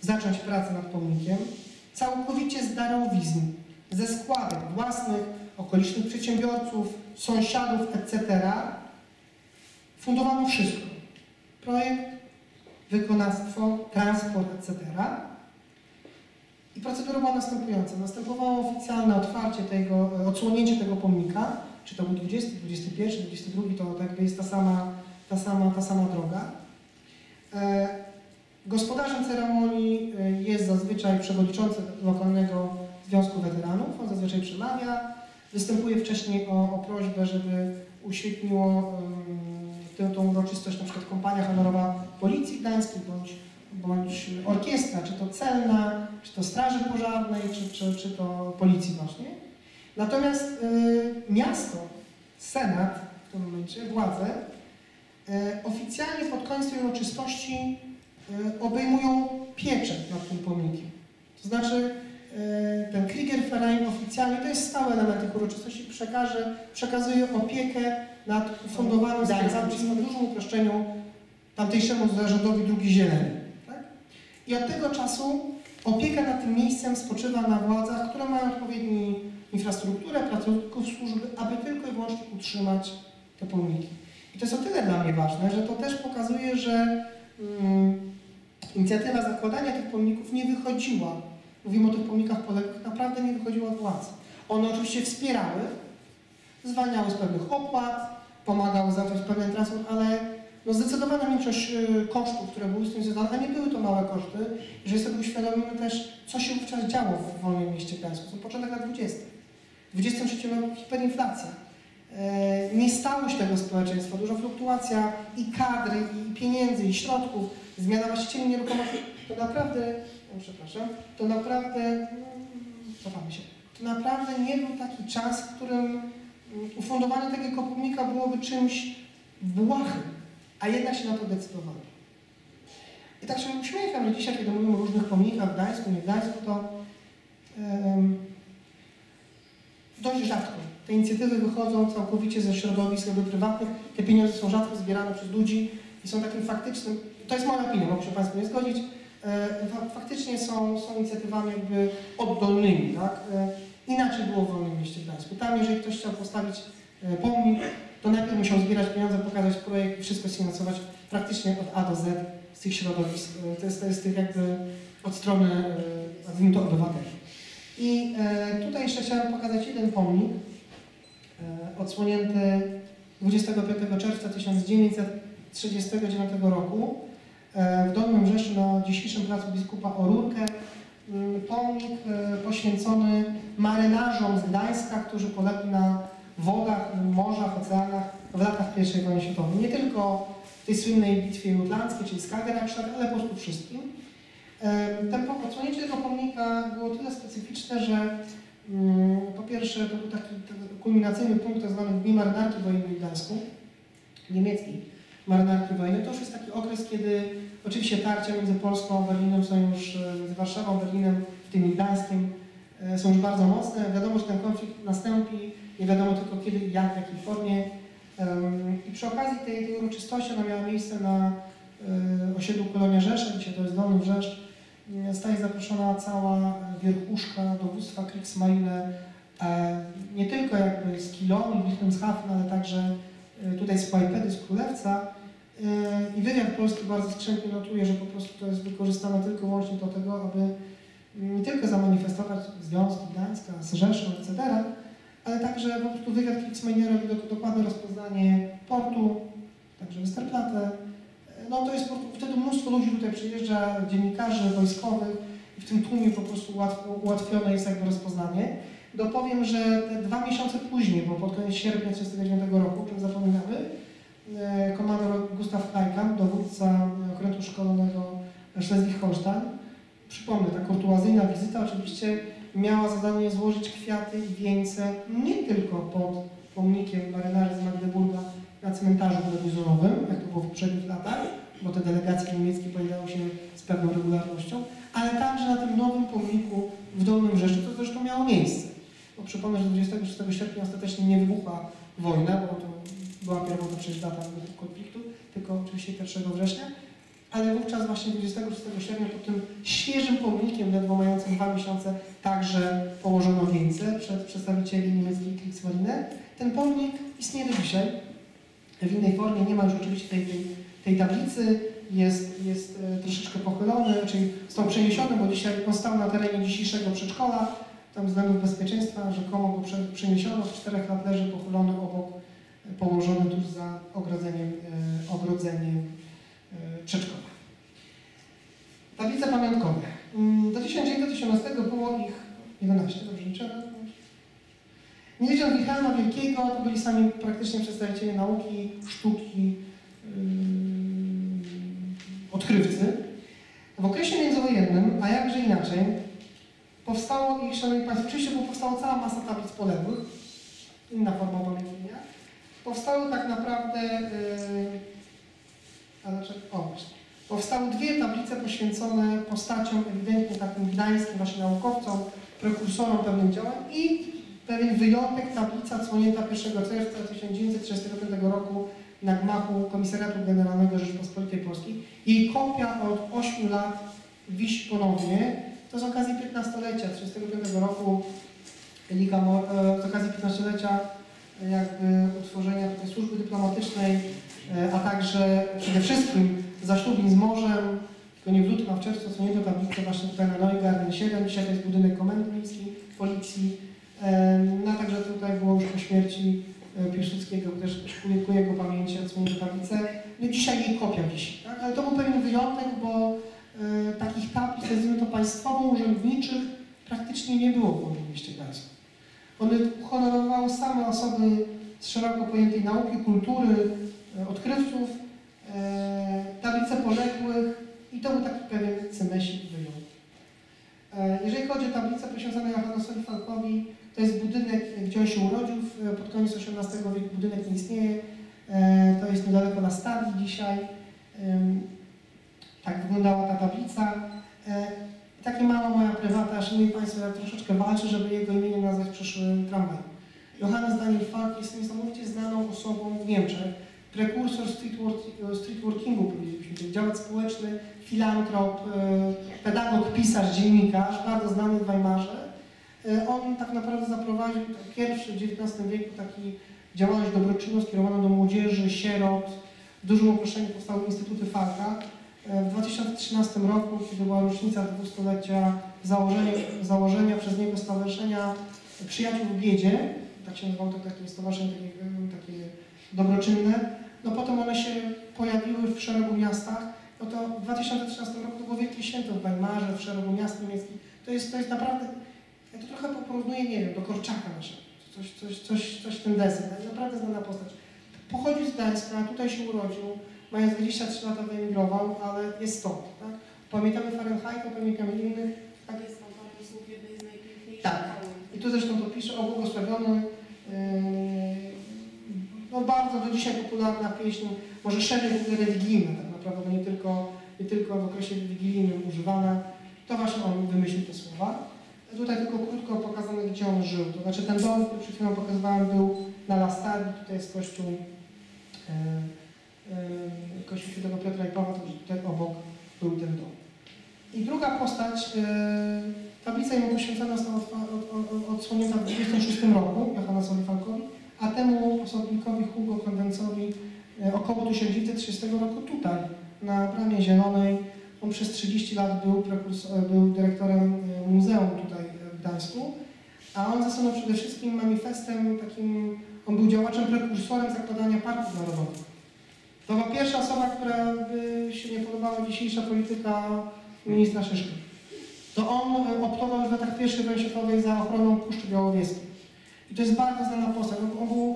zacząć pracę nad pomnikiem całkowicie z darowizn, ze składek własnych, okolicznych przedsiębiorców, sąsiadów, etc. Fundowano wszystko. Projekt, wykonawstwo, transport, etc. I procedura była następująca. Następowało oficjalne otwarcie tego, odsłonięcie tego pomnika. Czy to był 20, 21, 22, to jakby jest ta sama droga. Gospodarzem ceremonii jest zazwyczaj przewodniczący lokalnego Związku Weteranów. On zazwyczaj przemawia. Występuje wcześniej o prośbę, żeby uświetniło tą uroczystość na przykład kompania honorowa Policji Gdańskiej, bądź orkiestra, czy to celna, czy to straży pożarnej, czy to policji właśnie. Natomiast miasto, senat w tym momencie, władze, oficjalnie pod koniec tej uroczystości obejmują pieczęt nad tym pomnikiem. To znaczy ten Kriegsmarine oficjalnie, to jest stały element tych uroczystości, przekazuje opiekę nad ufundowanym na dużym uproszczeniu tamtejszemu zarządowi II Zieleni. Tak? I od tego czasu opieka nad tym miejscem spoczywa na władzach, które mają odpowiednią infrastrukturę, pracowników służby, aby tylko i wyłącznie utrzymać te pomniki. I to jest o tyle dla mnie ważne, że to też pokazuje, że inicjatywa zakładania tych pomników nie wychodziła, mówimy o tych pomnikach poległych, naprawdę nie wychodziła od władz. One oczywiście wspierały, zwalniały z pewnych opłat, pomagały zacząć pewien transport, ale no zdecydowana większość kosztów, które były z tym związane, nie były to małe koszty, jeżeli sobie uświadomimy też, co się wówczas działo w Wolnym Mieście Gdańsku. To początek lat 20. W 23 roku hiperinflacja. Nie stało się tego społeczeństwa, duża fluktuacja i kadry, i pieniędzy, i środków, zmiana właścicieli nieruchomości. To naprawdę, przepraszam, to naprawdę, cofamy się, to naprawdę nie był taki czas, w którym ufundowanie takiego pomnika byłoby czymś błahym, a jednak się na to decydowano. I tak się uśmiecham, że dzisiaj, kiedy mówimy o różnych pomnikach w Gdańsku, nie w Gdańsku, to dość rzadko te inicjatywy wychodzą całkowicie ze środowisk prywatnych, te pieniądze są rzadko zbierane przez ludzi i są takim faktycznym, to jest moja opinia, mogę się Państwu nie zgodzić, faktycznie są inicjatywami jakby oddolnymi, tak? Inaczej było w Wolnym Mieście Gdańsku. Tam, jeżeli ktoś chciał postawić pomnik, to najpierw musiał zbierać pieniądze, pokazać projekt i wszystko sfinansować praktycznie od A do Z z tych środowisk, z tych jakby od strony to obywateli. I tutaj jeszcze chciałem pokazać jeden pomnik odsłonięty 25 czerwca 1939 roku w Dolnym Rzeszu na dzisiejszym placu biskupa Orurkę. Pomnik poświęcony marynarzom z Gdańska, którzy polegli na wodach, morzach, oceanach w latach I wojny światowej. Nie tylko w tej słynnej bitwie jutlandzkiej, czyli Skagerrak, ale po prostu wszystkim. Odsłonięcie tego pomnika było tyle specyficzne, że po pierwsze to był taki kulminacyjny punkt tzw. Dni Marynarki Wojennej w Gdańsku, niemieckiej marynarki wojennej. To już jest taki okres, kiedy oczywiście tarcia między Polską a Berlinem są już, między Warszawą, Berlinem, w tym Gdańskiem, są już bardzo mocne. Wiadomo, że ten konflikt nastąpi, nie wiadomo tylko kiedy, jak, w jakiej formie. I przy okazji tej uroczystości, ona miała miejsce na osiedlu Kolonia Rzesza, dzisiaj to jest Dolny Rzesz, zostaje zaproszona cała wierchuszka dowództwa Kriegsmarine, nie tylko jakby z Kilonu, Wilhelmshafen, ale także tutaj z Pajpedy, z Królewca. I wywiad polski bardzo skrzętnie notuje, że po prostu to jest wykorzystane tylko i wyłącznie do tego, aby nie tylko zamanifestować Związki Gdańska z Rzeszą, etc., ale także po prostu wywiad Kriegsmarine robi dokładne rozpoznanie portu, także Westerplatte. No to jest po prostu, wtedy mnóstwo ludzi tutaj przyjeżdża, dziennikarzy, wojskowych i w tym tłumie po prostu ułatwione jest jakby rozpoznanie. Dopowiem, że te 2 miesiące później, bo pod koniec sierpnia 1939 roku, o czym zapominamy, komandor Gustaw Eichmann, dowódca okrętu szkolnego Schleswig-Holstein, przypomnę, ta kurtuazyjna wizyta oczywiście miała zadanie złożyć kwiaty i wieńce nie tylko pod pomnikiem marynarzy z Magdeburga na cmentarzu garnizonowym, jak to było w poprzednich latach, bo te delegacje niemieckie pojawiały się z pewną regularnością, ale także na tym nowym pomniku w Dolnym Rzeszu, to zresztą miało miejsce. Bo przypomnę, że 26 sierpnia ostatecznie nie wybuchła wojna, bo to była pierwotna przecież data konfliktu, tylko oczywiście 1 września, ale wówczas właśnie 26 sierpnia pod tym świeżym pomnikiem, ledwo mającym 2 miesiące, także położono wieńce przed przedstawicieli niemieckiej Kriegsmarine. Ten pomnik istnieje do dzisiaj, w innej formie, nie ma już oczywiście tej tablicy, jest troszeczkę pochylony, czyli został przeniesiony, bo dzisiaj on stał na terenie dzisiejszego przedszkola, tam względów bezpieczeństwa, rzekomo go przeniesiono, w 4 lat leży pochylony obok, położony tuż za ogrodzeniem przedszkola. Tablice pamiątkowe. Do 1918 było ich 11, dobrze liczę? Nie wiedział Wilhelma Wielkiego, to byli sami praktycznie przedstawiciele nauki, sztuki, odkrywcy. W okresie międzywojennym, a jakże inaczej, powstało ich, szanowni państwo, oczywiście powstała cała masa tablic poległych, inna forma upamiętnienia. Powstały tak naprawdę, powstały 2 tablice poświęcone postaciom ewidentnie takim gdańskim, właśnie naukowcom, prekursorom pewnym działań i pewien wyjątek, tablica odsłonięta 1 czerwca 1935 roku na gmachu Komisariatu Generalnego Rzeczypospolitej Polskiej. Jej kopia od 8 lat wisi ponownie. To z okazji 15-lecia 1935 roku, z okazji 15-lecia jakby utworzenia tej służby dyplomatycznej, a także przede wszystkim zaślubin z morzem, tylko nie w lutym, a w czerwcu odsłonięto tablicę właśnie tutaj na Neugarten 7, dzisiaj to jest budynek Komendy Miejskiej Policji. No także tutaj było już po śmierci Piłsudskiego, też ku jego pamięci odsłonięto tablicę. No dzisiaj jej kopia wisi, tak? Ale to był pewien wyjątek, bo takich tablic, nazwijmy to państwowo-urzędniczych, praktycznie nie było w mieście Gdańsku. One uhonorowały same osoby z szeroko pojętej nauki, kultury, odkrywców, tablice poległych i to był taki pewien cymesik wyjątek. Jeżeli chodzi o tablicę poświęconą Johannesowi Falkowi, to jest budynek, gdzie on się urodził, pod koniec XVIII wieku budynek nie istnieje, to jest niedaleko na Stadii dzisiaj, tak wyglądała ta tablica. Takie mała moja prywatna, szanowni państwo, ja troszeczkę walczę, żeby jego imię nazwać przyszłym tramwaj. Johannes Daniel Falk jest niesamowicie znaną osobą w Niemczech, prekursor streetworkingu, powiedzielibyśmy, działacz społeczny, filantrop, pedagog, pisarz, dziennikarz, bardzo znany w Weimarze. On tak naprawdę zaprowadził pierwszy w XIX wieku taki działalność dobroczynną skierowaną do młodzieży, sierot. W dużym uproszczeniu powstały Instytuty Falka. W 2013 roku, kiedy była rocznica 200-lecia założenia przez niego Stowarzyszenia Przyjaciół w Biedzie, tak się nazywało takie stowarzyszenie, takie dobroczynne, no potem one się pojawiły w szeregu miastach, no to w 2013 roku to było wielkie święto w Weimarze, w szeregu miast niemieckich. To jest naprawdę, ja to trochę porównuję, nie wiem, do Korczaka naszego, coś w tym deser, naprawdę znana postać. Pochodził z Gdańska, tutaj się urodził, mając 23 lata wyemigrował, ale jest stąd, tak? Pamiętamy Fahrenheita, pamiętamy innych, tak? Jest tam parę słów jednej z najpiękniejszych. Tak, i tu zresztą to pisze, obłogosławiony, no bardzo do dzisiaj popularna pieśń, może szerzej religijna tak naprawdę, nie tylko w okresie wigilijnym używana. To właśnie on wymyślił te słowa. Tutaj tylko krótko pokazane, gdzie on żył. To znaczy ten dom, który przed chwilą pokazywałem, był na Lastadii, tutaj jest kościół św. Piotra i Pawła, to tutaj obok był ten dom. I druga postać, tablica jemu poświęcona została odsłonięta w 1926 roku, Johannesowi Falkowi, a temu osobnikowi Hugo Kondencowi około 1930 roku tutaj, na Bramie Zielonej. On przez 30 lat był dyrektorem muzeum tutaj w Gdańsku, a on zasłynął przede wszystkim manifestem takim, on był działaczem, prekursorem zakładania parków narodowych. To była pierwsza osoba, która by się nie podobała dzisiejsza polityka ministra Szyszki. to on optował w latach I wojny światowej za ochroną Puszczy Białowieskiej. I to jest bardzo znana postać.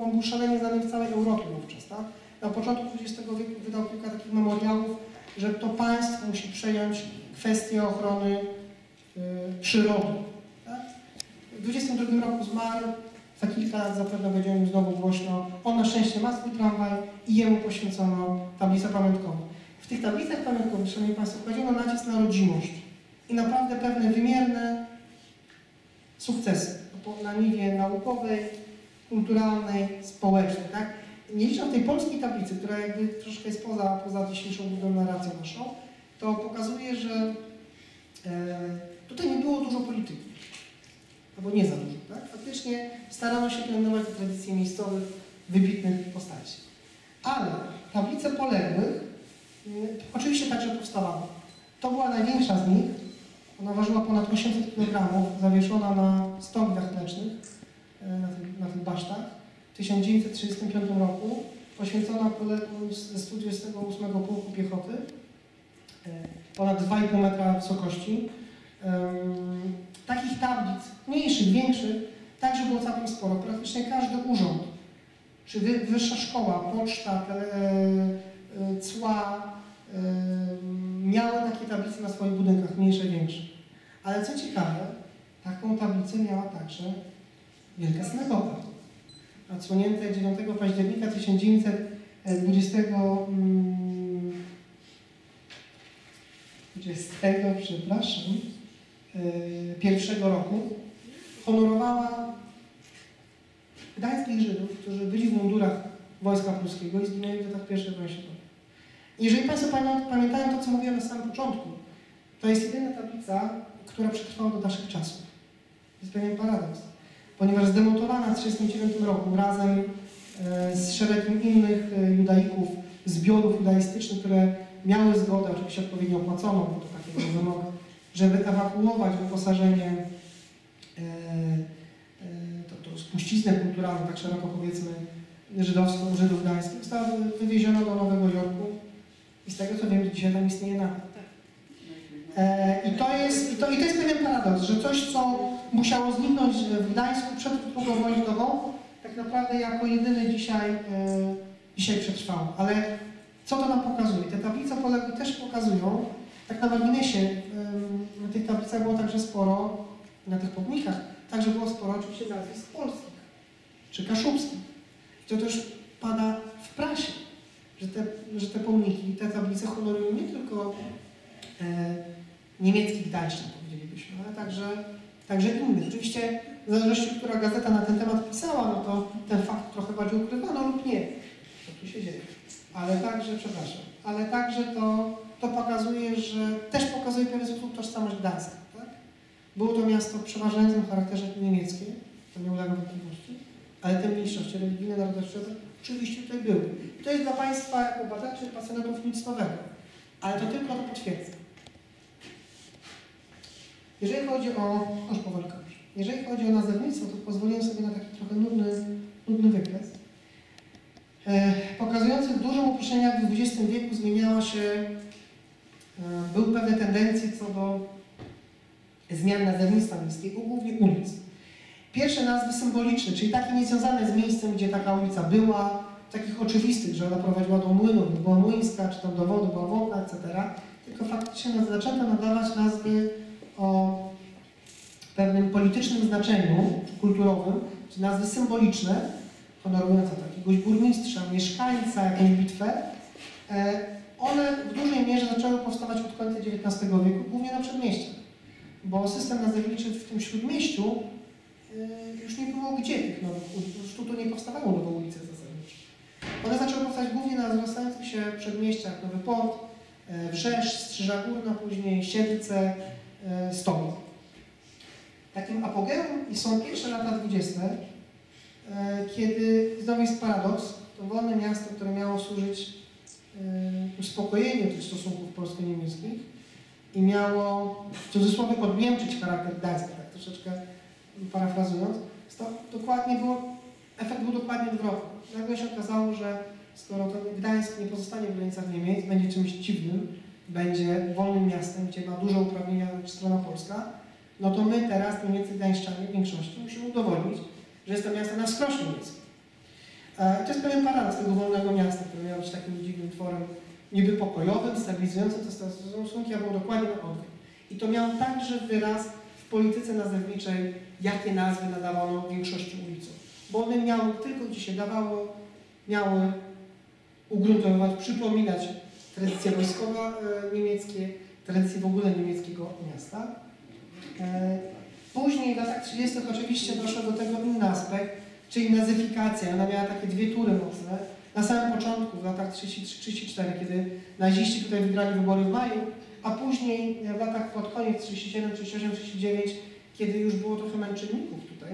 On był szalenie znany w całej Europie wówczas, tak? Na początku XX wieku wydał kilka takich memoriałów, że to państwo musi przejąć kwestię ochrony przyrody. Tak? W 1922 roku zmarł, za kilka lat zapewne będziemy znowu głośno. On na szczęście ma swój tramwaj i jemu poświęcono tablicę pamiątkową. W tych tablicach pamiątkowych, szanowni państwo, kładziono nacisk na rodzimość i naprawdę pewne wymierne sukcesy na niwie naukowej, kulturalnej, społecznej. Tak? Nie licząc tej polskiej tablicy, która jakby troszkę jest poza dzisiejszą główną narracją naszą, to pokazuje, że tutaj nie było dużo polityki, albo nie za dużo. Tak? Faktycznie starano się pielęgnować tradycje miejscowych, wybitnych postaci. Ale tablice poległych oczywiście także powstawały. To była największa z nich. Ona ważyła ponad 800 kg, zawieszona na stągach mlecznych, na tych basztach. W 1935 roku poświęcona kolegom ze 128 Pułku Piechoty, ponad 2,5 metra wysokości. Takich tablic, mniejszych, większych, także było całkiem sporo. Praktycznie każdy urząd, czy wyższa szkoła, poczta, cła, miały takie tablice na swoich budynkach, mniejsze, większe. Ale co ciekawe, taką tablicę miała także Wielka Synagoga. Odsłonięte 9 października 1921 roku honorowała gdańskich Żydów, którzy byli w mundurach wojska pruskiego i zginęli w latach I wojny światowej. Jeżeli państwo pamiętają to, co mówiłem na samym początku, to jest jedyna tablica, która przetrwała do naszych czasów. To jest pewien paradoks, ponieważ zdemontowana w 1939 roku razem z szeregiem innych judaików, zbiorów judaistycznych, które miały zgodę, oczywiście odpowiednio opłaconą, bo to takiego wymogu, żeby ewakuować wyposażenie, to spuściznę kulturalną, tak szeroko powiedzmy, żydowską, Żydów gdańskich, została wywieziona do Nowego Jorku i z tego co wiem, dzisiaj tam istnieje nawet. I to jest pewien paradoks, że coś, co musiało zniknąć w Gdańsku przed II wojną światową, tak naprawdę jako jedyny dzisiaj przetrwało. Ale co to nam pokazuje? Te tablice poległych też pokazują, tak na marginesie, na tych tablicach było także sporo, na tych pomnikach, także było sporo oczywiście nazwisk polskich, czy kaszubskich. I to też pada w prasie, że te pomniki, te tablice honorują nie tylko niemieckich Gdańszczan, powiedzielibyśmy, ale także innych. Oczywiście w zależności, która gazeta na ten temat pisała, no to ten fakt trochę bardziej ukrywano lub nie. Co tu się dzieje? Ale także to pokazuje, że też pokazuje pewien sposób tożsamość Gdańska. Tak? Było to miasto przeważającym w charakterze niemieckim, to nie ulega wątpliwości, ale te mniejszości religijne, narodowości oczywiście tutaj były. To jest dla państwa jako badaczy, pasjonatów nic nowego, ale to tylko to potwierdza. Jeżeli chodzi o... Już powoli kończę. Jeżeli chodzi o nazewnictwo, to pozwoliłem sobie na taki trochę nudny wykres, pokazujący w dużym uproszczeniu, jak w XX wieku zmieniała się... Były pewne tendencje co do zmian nazewnictwa miejskiego, głównie ulic. Pierwsze nazwy symboliczne, czyli takie niezwiązane z miejscem, gdzie taka ulica była, takich oczywistych, że ona prowadziła do młynów, była młyńska, czy tam do wody, była wodna, etc. Tylko faktycznie zaczęto nadawać nazwy o pewnym politycznym znaczeniu kulturowym, czy nazwy symboliczne, honorujące jakiegoś burmistrza, mieszkańca, jakąś bitwę. One w dużej mierze zaczęły powstawać od końca XIX wieku, głównie na przedmieściach, bo system nazewniczy w tym śródmieściu już nie było gdzie tych nowych ulic, już tu nie powstawały nowe ulice zasadnicze. One zaczęły powstać głównie na rozrastających się przedmieściach, Nowy Port, Wrzesz, Strzyża Górna, później Siedlce, Stoły. Takim apogeum są pierwsze lata XX, kiedy znowu jest paradoks, to wolne miasto, które miało służyć uspokojeniu tych stosunków polsko-niemieckich i miało w cudzysłowie odmięczyć charakter Gdańska, tak troszeczkę parafrazując, to dokładnie było, efekt był dokładnie odwrotny. Nagle się okazało, że skoro ten Gdańsk nie pozostanie w granicach Niemiec, będzie czymś dziwnym, będzie wolnym miastem, gdzie ma dużo uprawnienia strona polska, no to my teraz, Niemcy Gdańszczanie w większości, musimy udowodnić, że jest to miasto na wskroś niemieckim. I to jest pewien paradoks tego wolnego miasta, który miał być takim dziwnym tworem niby pokojowym, stabilizującym te stosunki, a był dokładnie na odwrót. I to miało także wyraz w polityce nazewniczej, jakie nazwy nadawano większości ulicom. Bo one miały tylko gdzie się dawało, miały ugruntowywać, przypominać tradycje wojskowe niemieckie, tradycje w ogóle niemieckiego miasta. Później w latach 30. oczywiście doszło do tego inny aspekt, czyli nazyfikacja. Ona miała takie dwie tury mocne. Na samym początku, w latach 33-34, kiedy naziści tutaj wygrali wybory w maju, a później w latach pod koniec 37, 38, 39, kiedy już było trochę męczenników tutaj,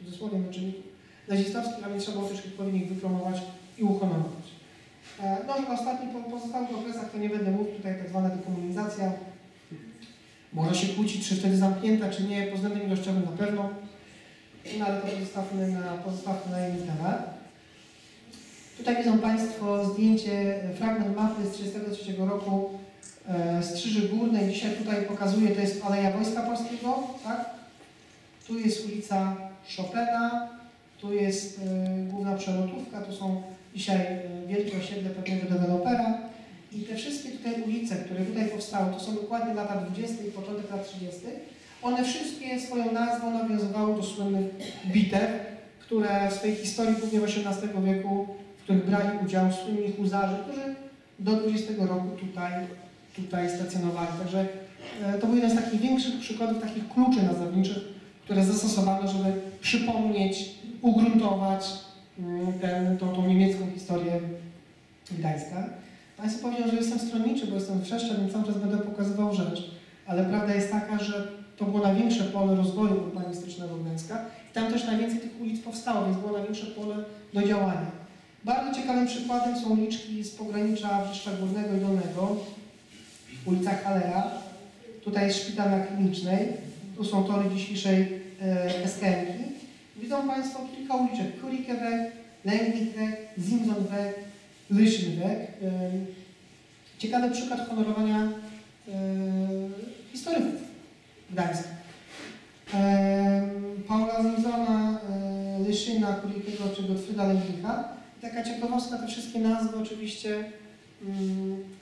w cudzysłowie męczenników nazistowskich, a więc trzeba było też odpowiednich wypromować i uhonorować. No, że w ostatnich pozostałych okresach, to nie będę mówił, tutaj tak zwana dekomunizacja. Można się kłócić, czy wtedy zamknięta, czy nie, pod względem ilościowym na pewno, no, ale to pozostawmy na inny temat. Tutaj widzą Państwo zdjęcie, fragment mapy z 1933 roku z Strzyży Górnej. Dzisiaj tutaj pokazuje, to jest Aleja Wojska Polskiego, tak? Tu jest ulica Chopina, tu jest główna przelotówka, tu są dzisiaj wielkie osiedle pewnego dewelopera. I te wszystkie tutaj ulice, które tutaj powstały, to są dokładnie lata 20. i początek lat 30. One wszystkie swoją nazwą nawiązywały do słynnych bitew, które w swojej historii głównie XVIII wieku, w których brali udział słynni huzarzy, którzy do 20 roku tutaj stacjonowali. Także to był jeden z takich większych przykładów, takich kluczy nazewniczych, które zastosowano, żeby przypomnieć, ugruntować tą niemiecką historię Gdańska. Państwo powiedział, że jestem stronniczy, bo jestem wrzeszczem, więc cały czas będę pokazywał rzecz, ale prawda jest taka, że to było największe pole rozwoju urbanistycznego Gdańska i tam też najwięcej tych ulic powstało, więc było największe pole do działania. Bardzo ciekawym przykładem są uliczki z pogranicza Wrzeszcza Górnego i Dolnego, ulica Halera, tutaj jest szpital na Klinicznej, tu są tory dzisiejszej Eskenki. Widzą Państwo kilka uliczek, Kurikewek, Lęgnikwek, Zimsonwek, Lyszynwek. Ciekawy przykład honorowania historyków Gdańska. Paula Zimsona, Lyszyna, Kurikiego czy Gottfrieda Lęgnika. Taka ciekawostka, te wszystkie nazwy oczywiście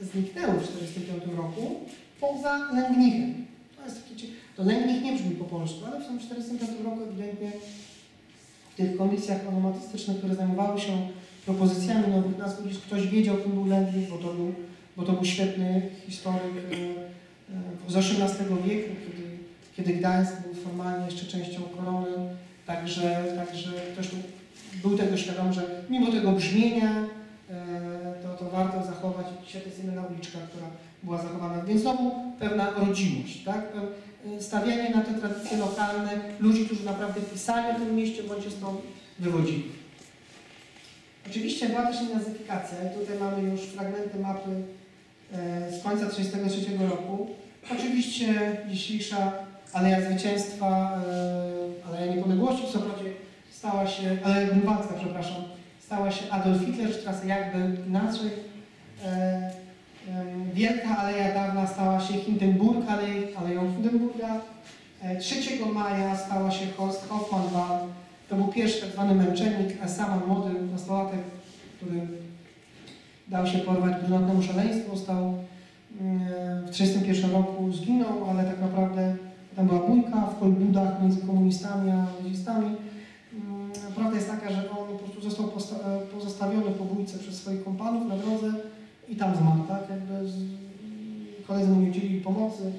zniknęły w 1945 roku, poza Lęgnichem. To Lęgnich nie brzmi po polsku, ale w tym 1945 roku ewidentnie w tych komisjach onomatystycznych, które zajmowały się propozycjami nowych nazw, ktoś wiedział, kim był Lęglich, bo to był świetny historyk z XVIII wieku, kiedy Gdańsk był formalnie jeszcze częścią korony, także ktoś był tego świadom, że mimo tego brzmienia to warto zachować. Dzisiaj to jest inna uliczka, która była zachowana. Więc znowu pewna rodzimość, tak? Stawianie na te tradycje lokalne ludzi, którzy naprawdę pisali o tym mieście, bądź się stąd wywodzili. Oczywiście była też nazyfikacja. Tutaj mamy już fragmenty mapy z końca 1933 roku. Oczywiście dzisiejsza Aleja Zwycięstwa, Aleja Niepodległości w Sopocie stała się, Aleja Grunwaldzka, przepraszam, stała się Adolf Hitler, trasa jakby inaczej. Wielka Aleja Dawna stała się Hindenburg Aleją Hindenburga. 3 maja stała się Horst Hoffmann. To był pierwszy tak zwany męczennik, a sam młody nastolatek, który dał się porwać brunatnemu szaleństwu, stał w 1931 roku, zginął, ale tak naprawdę tam była bójka w Kolbudach między komunistami a nazistami. Prawda jest taka, że on po prostu został pozostawiony po bójce przez swoich kompanów na drodze i tam zmarł, tak? Jakby koledzy mu nie udzielili pomocy,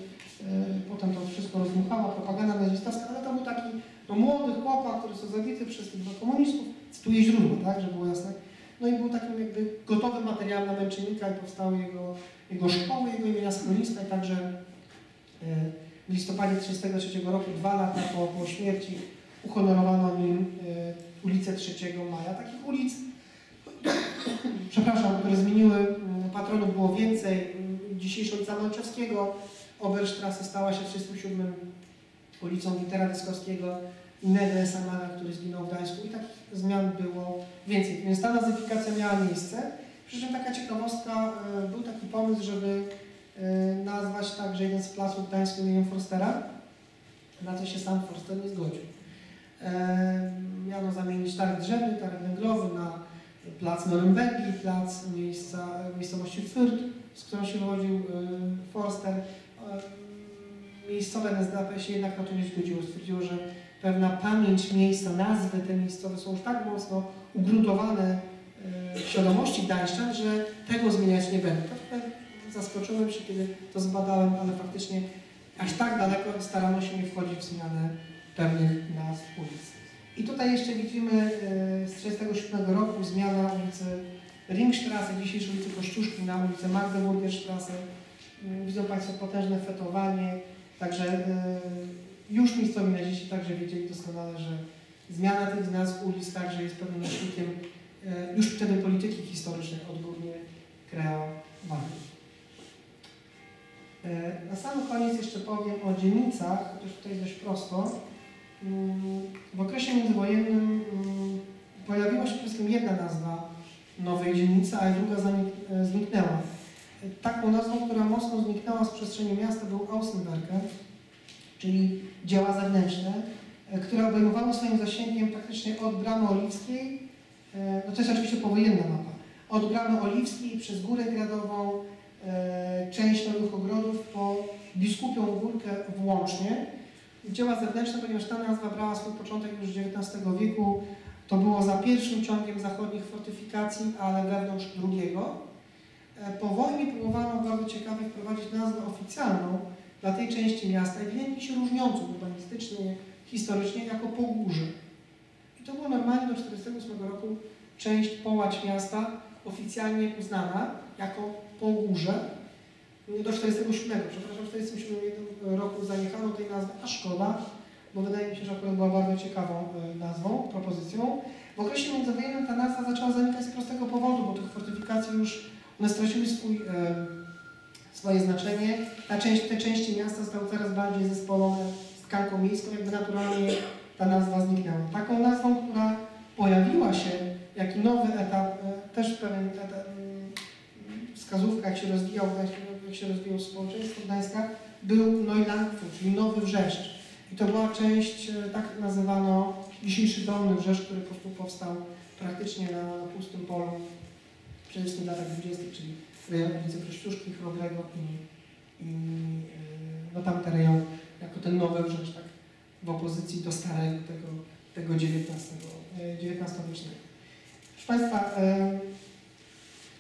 potem to wszystko rozmuchała propaganda nazistowska, ale to był taki młody chłopak, który został zabity przez tych komunistów, cytuję źródło, tak, żeby było jasne. No i był takim jakby gotowym materiałem na męczennika i powstały jego szkoły, jego imienia schroniska i także w listopadzie 1933 roku, 2 lata po śmierci, uhonorowano nim ulicę 3 Maja. Takich ulic, przepraszam, które zmieniły patronów było więcej. Dzisiejsza ulica Męczewskiego, Oberstrasse stała się 37 ulicą Wintera Dyskowskiego, Nede Samana, który zginął w Gdańsku i takich zmian było więcej. Więc ta nazyfikacja miała miejsce. Przy czym taka ciekawostka, był taki pomysł, pomysł, żeby nazwać także jeden z placów gdańskich imieniem Forstera, na co się sam Forster nie zgodził. Miano zamienić teren drzewny, teren węglowy na plac Norymbergi, plac miejscowości Fürth, z którą się urodził Forster. Miejscowe NSDAP się jednak na to nie zgodziło. Stwierdziło, że pewna pamięć miejsca, nazwy te miejscowe są już tak mocno ugruntowane w świadomości gdańszczan, że tego zmieniać nie będą. Zaskoczyłem się, kiedy to zbadałem, ale faktycznie aż tak daleko starano się nie wchodzić w zmianę pewnych nazw ulic. I tutaj jeszcze widzimy z 1937 roku zmiana ulicy Ringstrasse, dzisiejszej ulicy Kościuszki, na ulicę Magdeburgierstrasse. Widzą Państwo potężne fetowanie, także już miejscowi na dzieci także wiedzieli doskonale, że zmiana tych nazw ulic także jest pewnym nośnikiem już wtedy polityki historycznej odgórnie kreowanej. Na sam koniec jeszcze powiem o dzielnicach, chociaż tutaj dość prosto. W okresie międzywojennym pojawiła się przede wszystkim jedna nazwa nowej dzielnicy, a druga zniknęła. Taką nazwą, która mocno zniknęła z przestrzeni miasta, był Außenwerke, czyli dzieła zewnętrzne, które obejmowały swoim zasięgiem praktycznie od Bramy Oliwskiej, no to jest oczywiście powojenna mapa, od Bramy Oliwskiej przez Górę Gradową, część Nowych Ogrodów po Biskupią Górkę włącznie. Dzieła zewnętrzne, ponieważ ta nazwa brała swój początek już XIX wieku, to było za pierwszym ciągiem zachodnich fortyfikacji, ale wewnątrz drugiego. Po wojnie próbowano bardzo ciekawie wprowadzić nazwę oficjalną dla tej części miasta, ewidentnie się różniącą urbanistycznie, historycznie, jako Pogórze. I to było normalnie do 1948 roku część połać miasta oficjalnie uznana jako Pogórze. Do 1947, przepraszam, w 1947 roku zaniechano tej nazwy, a szkoda, bo wydaje mi się, że akurat była bardzo ciekawą nazwą, propozycją. W okresie międzywojennym ta nazwa zaczęła zanikać z prostego powodu, bo tych fortyfikacji już one straciły swoje znaczenie. Te części miasta zostały coraz bardziej zespolone z tkanką miejską, jakby naturalnie ta nazwa zniknęła. Taką nazwą, która pojawiła się, jak i nowy etap, też pewien etap, wskazówka, jak się rozwijał społeczeństwo Gdańska, był Neulandków, czyli Nowy Wrzeszcz. I to była część, tak nazywano, dzisiejszy Dolny Wrzeszcz, który po prostu powstał praktycznie na pustym polu, przede wszystkim w latach 20., czyli rejon ulicy Kościuszki, Chrobrego i no tamte rejon, jako ten Nowy Wrzeszcz, tak w opozycji do starego, tego XIX-wiecznego. Proszę Państwa,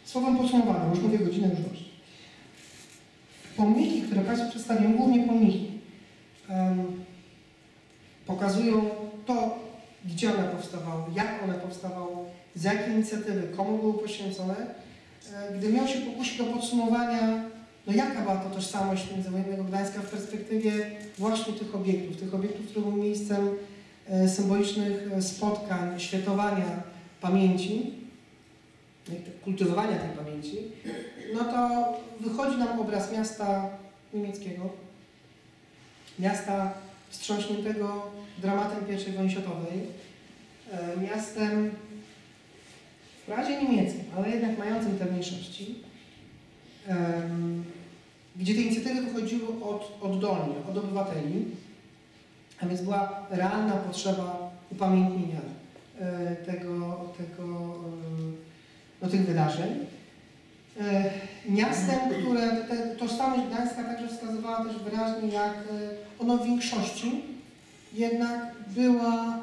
słowem podsumowanym, już mówię godzinę już dobrze. Pomniki, które Państwu przedstawiam, głównie pomniki, pokazują to, gdzie one powstawały, jak one powstawały, z jakiej inicjatywy, komu były poświęcone. Gdy miał się pokusić do podsumowania, no jaka była to tożsamość międzywojennego Gdańska w perspektywie właśnie tych obiektów, które były miejscem symbolicznych spotkań, świętowania pamięci, kultywowania tej pamięci, no to wychodzi nam obraz miasta niemieckiego, miasta wstrząśniętego dramatem I wojny światowej, miastem wprawdzie niemieckim, ale jednak mającym te mniejszości, gdzie te inicjatywy wychodziły oddolnie, od obywateli, a więc była realna potrzeba upamiętnienia tych wydarzeń. Miastem, które tożsamość Gdańska także wskazywała też wyraźnie, jak ono w większości jednak była,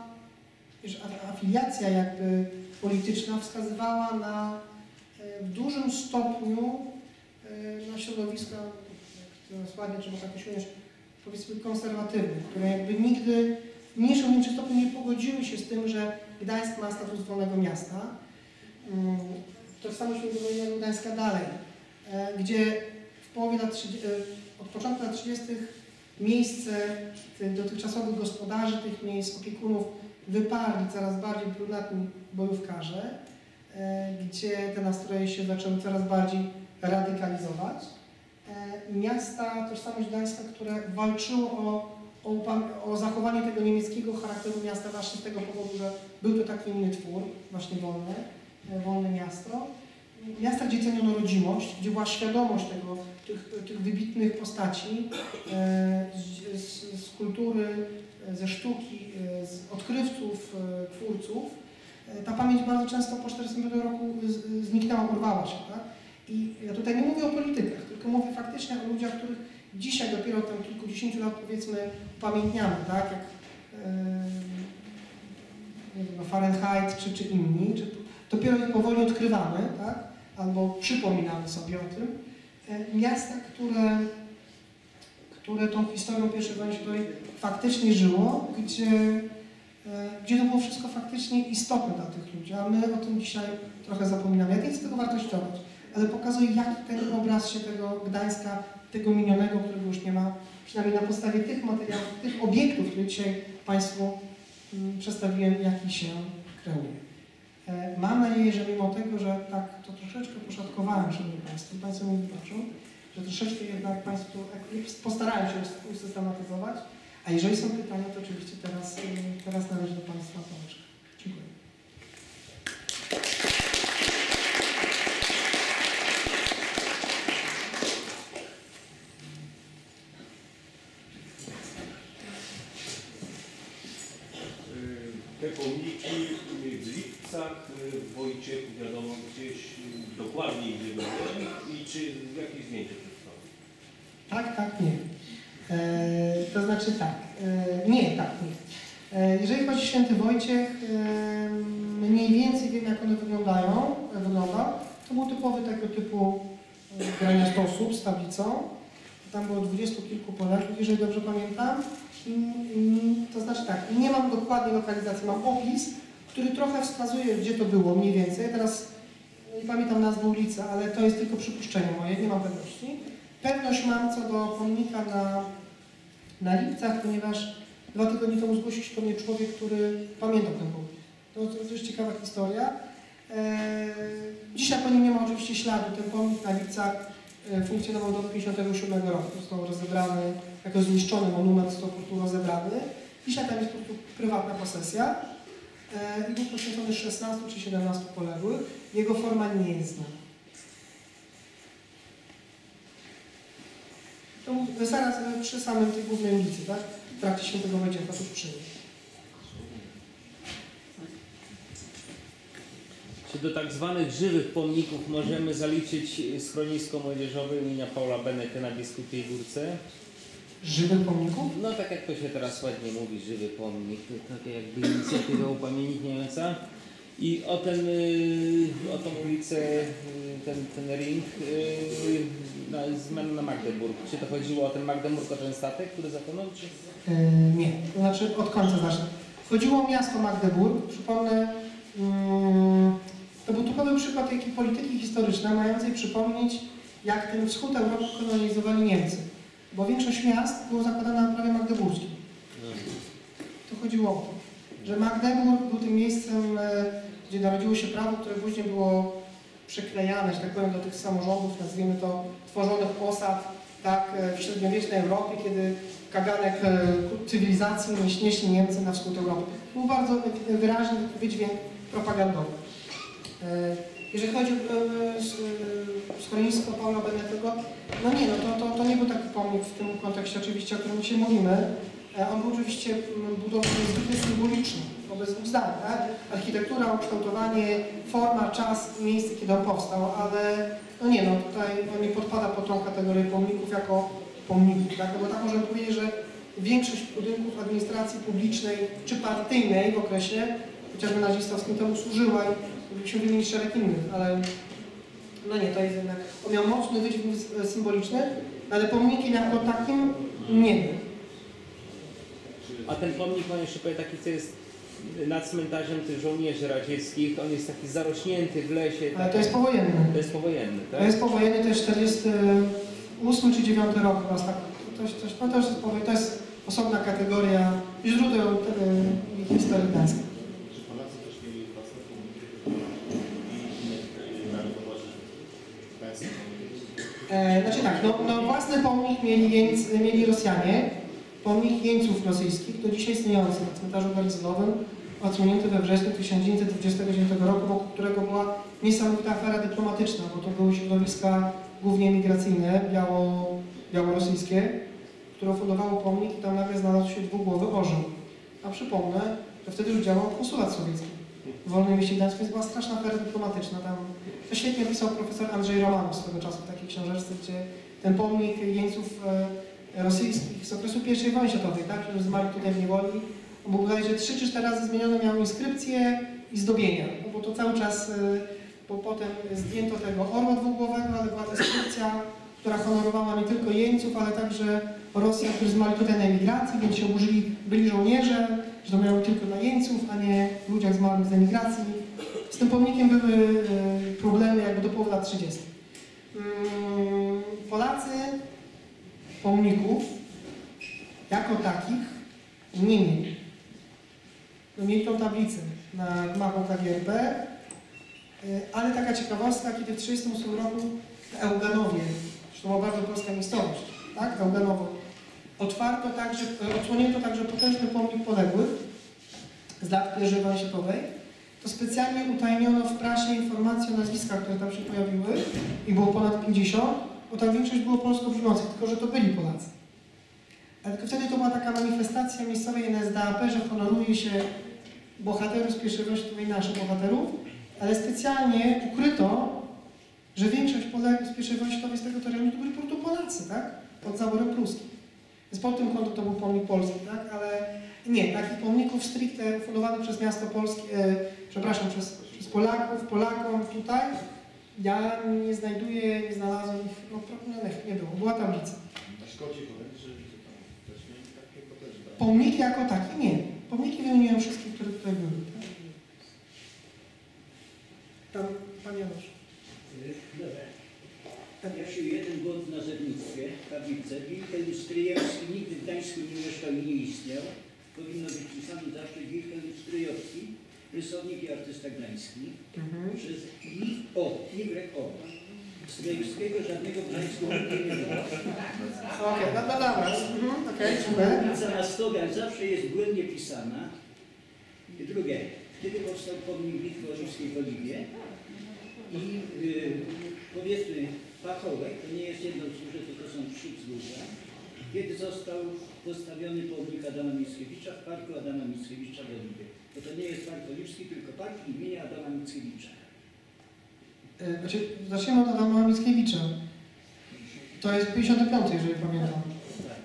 afiliacja jakby polityczna wskazywała na w dużym stopniu na środowiska, jak to ładnie trzeba tak usiąść, powiedzmy konserwatywne, które jakby nigdy w mniejszym stopniu nie pogodziły się z tym, że Gdańsk ma status wolnego miasta. Tożsamość międzywojennego Gdańska dalej, gdzie w połowie od początku lat 30. miejsce dotychczasowych gospodarzy tych miejsc, opiekunów wyparli coraz bardziej brunatni bojówkarze, gdzie te nastroje się zaczęły coraz bardziej radykalizować. Miasta, tożsamość Gdańska, które walczyło o zachowanie tego niemieckiego charakteru miasta właśnie z tego powodu, że był to taki inny twór, właśnie Wolne Miasto, miastach, gdzie ceniono rodzimość, gdzie była świadomość tego, tych wybitnych postaci z kultury, ze sztuki, z odkrywców, twórców, ta pamięć bardzo często po 1945 roku zniknęła, urwała się. Tak? I ja tutaj nie mówię o politykach, tylko mówię faktycznie o ludziach, których dzisiaj dopiero tam kilkudziesięciu lat, powiedzmy, upamiętniamy, tak? Jak nie wiem, Fahrenheit czy inni, czy dopiero ich powoli odkrywamy, tak? Albo przypominamy sobie o tym. Miasta, które tą historią I wojny światowej faktycznie żyło, gdzie to było wszystko faktycznie istotne dla tych ludzi, a my o tym dzisiaj trochę zapominamy. Ja nie chcę tego wartościować, ale pokazuję, jaki ten obraz się tego Gdańska, tego minionego, którego już nie ma, przynajmniej na podstawie tych materiałów, tych obiektów, które dzisiaj Państwu przedstawiłem, jaki się kreuje. Mam nadzieję, że mimo tego, że tak to troszeczkę poszatkowałem, szanowni Państwo, Państwo mi wybaczą, że troszeczkę jednak Państwu postarałem się usystematyzować, a jeżeli są pytania, to oczywiście teraz należy do Państwa pałeczka. Dziękuję. Te pomniki w Lipcach, w Wojciechu, wiadomo, gdzieś dokładnie gdzie byłem i czy jakieś zdjęcie przedstawił? Tak, nie. To znaczy tak, nie. Jeżeli chodzi o Święty Wojciech, mniej więcej wiem, jak one wygląda. To był typowy tego typu graniastosłup z tablicą. Tam było 20 kilku Polaków, jeżeli dobrze pamiętam. To znaczy tak, nie mam dokładnej lokalizacji, mam opis, który trochę wskazuje, gdzie to było mniej więcej. Teraz nie pamiętam nazwy ulicy, ale to jest tylko przypuszczenie moje, nie mam pewności. Pewność mam co do pomnika na Lipcach, ponieważ 2 tygodnie temu zgłosił się do mnie człowiek, który pamiętał ten pomnik. To jest ciekawa historia. Dzisiaj po nim nie ma oczywiście śladu. Ten pomnik na Lipcach funkcjonował do 1957 roku. Został rozebrany, jako zniszczony monument, został po prostu rozebrany. Dzisiaj tam jest po prostu prywatna posesja i był poświęcony 16 czy 17 poległych. Jego forma nie jest znana. To zaraz przy samym tej głównej ulicy, tak? W trakcie Świętego Wojciecha, tuż przy nim. Czy do tak zwanych żywych pomników możemy zaliczyć schronisko młodzieżowe im. Paula Beneta na Biskupie Górce? Żywych pomników? No tak jak to się teraz ładnie mówi, żywy pomnik, taka jakby inicjatywa upamiętniająca. I o tą ulicę, ten ring zmian na Magdeburg. Czy to chodziło o ten Magdeburg, o ten statek, który zatonął? Czy... nie, to znaczy od końca zacznę. Chodziło o miasto Magdeburg, przypomnę, to był typowy przykład takiej polityki historycznej, mającej przypomnieć, jak ten wschód Europy kolonizowali Niemcy. Bo większość miast było zakładane na prawie magdeburskim. To chodziło o to, że Magdeburg był tym miejscem, gdzie narodziło się prawo, które później było przyklejane, że tak powiem, do tych samorządów, nazwijmy to, tworzonych osad, tak, w średniowiecznej Europie, kiedy kaganek cywilizacji nieśli Niemcy na wschód Europy. Był bardzo wyraźny wydźwięk propagandowy. Jeżeli chodzi o schronisko Paula Benetego, no nie, to nie był taki pomnik w tym kontekście oczywiście, o którym dzisiaj mówimy. On był oczywiście budowany niezwykle symboliczny, wobec dwóch zdań, tak? Architektura, ukształtowanie, forma, czas, miejsce, kiedy on powstał, ale no nie, tutaj on nie podpada pod tą kategorię pomników jako pomników, tak? Bo tak możemy powiedzieć, że większość budynków administracji publicznej czy partyjnej w okresie, chociażby nazistowskim, temu służyła i mogliśmy wymienić szereg innych, ale no nie, to jest jednak, on miał mocny wydźwięk symboliczny, ale pomnikiem jako takim nie był. A ten pomnik, on jeszcze powie taki, co jest nad cmentarzem tych żołnierzy radzieckich, on jest taki zarośnięty w lesie. Ale to jest powojenny. To jest powojenny, tak? To jest powojenny, to jest 48 czy 9 rok chyba, tak. To jest osobna kategoria źródeł historii gdańskiej. Znaczy tak, własny pomnik mieli Rosjanie, pomnik jeńców rosyjskich, do dzisiaj istniejący na cmentarzu garnizonowym. odsłonięty we wrześniu 1929 roku, wokół którego była niesamowita afera dyplomatyczna, bo to były środowiska głównie migracyjne, białorusyjskie, które fundowało pomnik i tam nagle znalazł się dwugłowy orzeł. A przypomnę, że wtedy już działał konsulat sowiecki. W Wolnym Mieście Gdańskim była straszna afera dyplomatyczna. Tam to świetnie pisał profesor Andrzej Romanow swego czasu w takiej książeczce, gdzie ten pomnik jeńców rosyjskich z okresu I wojny światowej, tak, którzy zmarli tutaj w niewoli, bo bodajże że 3 czy 4 razy zmienione miały inskrypcje i zdobienia, no bo to cały czas, bo potem zdjęto tego orła dwugłowego, ale była inskrypcja, która honorowała nie tylko jeńców, ale także Rosjan, którzy zmarli tutaj na emigracji, więc się oburzyli, byli żołnierze, że to miało tylko dla jeńców, a nie ludziach zmarłych z emigracji. Z tym pomnikiem były problemy jakby do połowy lat 30. Polacy pomników jako takich nie mieli. No, mieli tą tablicę na gmachu KGRP, ale taka ciekawostka, kiedy w 1938 roku w Eugenowie, to była bardzo polska miejscowość, tak, Eugenowo, odsłonięto także potężny pomnik poległych z lat I wojny światowej, to specjalnie utajniono w prasie informacje o nazwiskach, które tam się pojawiły i było ponad 50, bo tam większość było polsko brzmiących, tylko że to byli Polacy. A tylko wtedy to była taka manifestacja miejscowej NSDAP, że honoruje się bohaterów z pierwszej wojny światowej, naszych bohaterów, ale specjalnie ukryto, że większość poległych z pierwszej wojny światowej z tego terenu to byli Polacy, tak? Pod zaborem pruskim. Więc pod tym kątem to był pomnik polski, tak? Ale nie, takich pomników stricte fundowanych przez miasto polskie, przez Polaków, Polakom tutaj, ja nie znajduję, nie znalazłem ich, no problemów nie było, była tablica. A Szkoci powiedz, że też mieli takie potężne? Pomniki jako takie nie. Pomniki wymieniłem wszystkie, które tutaj były. Tak? Tam, pan Janusz. Ja się 1 rok w nazewnictwie, w tablicy, Wilhelm Strojowski nigdy w Gdańsku nie istniał. Powinno być pisany zawsze Wilhelm Strojowski, rysownik i artysta gdański, przez Y-O, Strojowskiego żadnego w Gdańsku nie było. Okej, na stogach zawsze jest błędnie pisana. I drugie, kiedy powstał pomnik bitwy o Ruskiej Oliwie i powiedzmy, Pachołek, to nie jest jedno wzgórze, tylko są 3 wzgórza. Kiedy został postawiony pomnik Adama Mickiewicza w parku Adama Mickiewicza w Oliwie. Bo to nie jest park oliwski, tylko park imienia Adama Mickiewicza. Zaczniemy od Adama Mickiewicza. To jest 55, jeżeli pamiętam. Tak.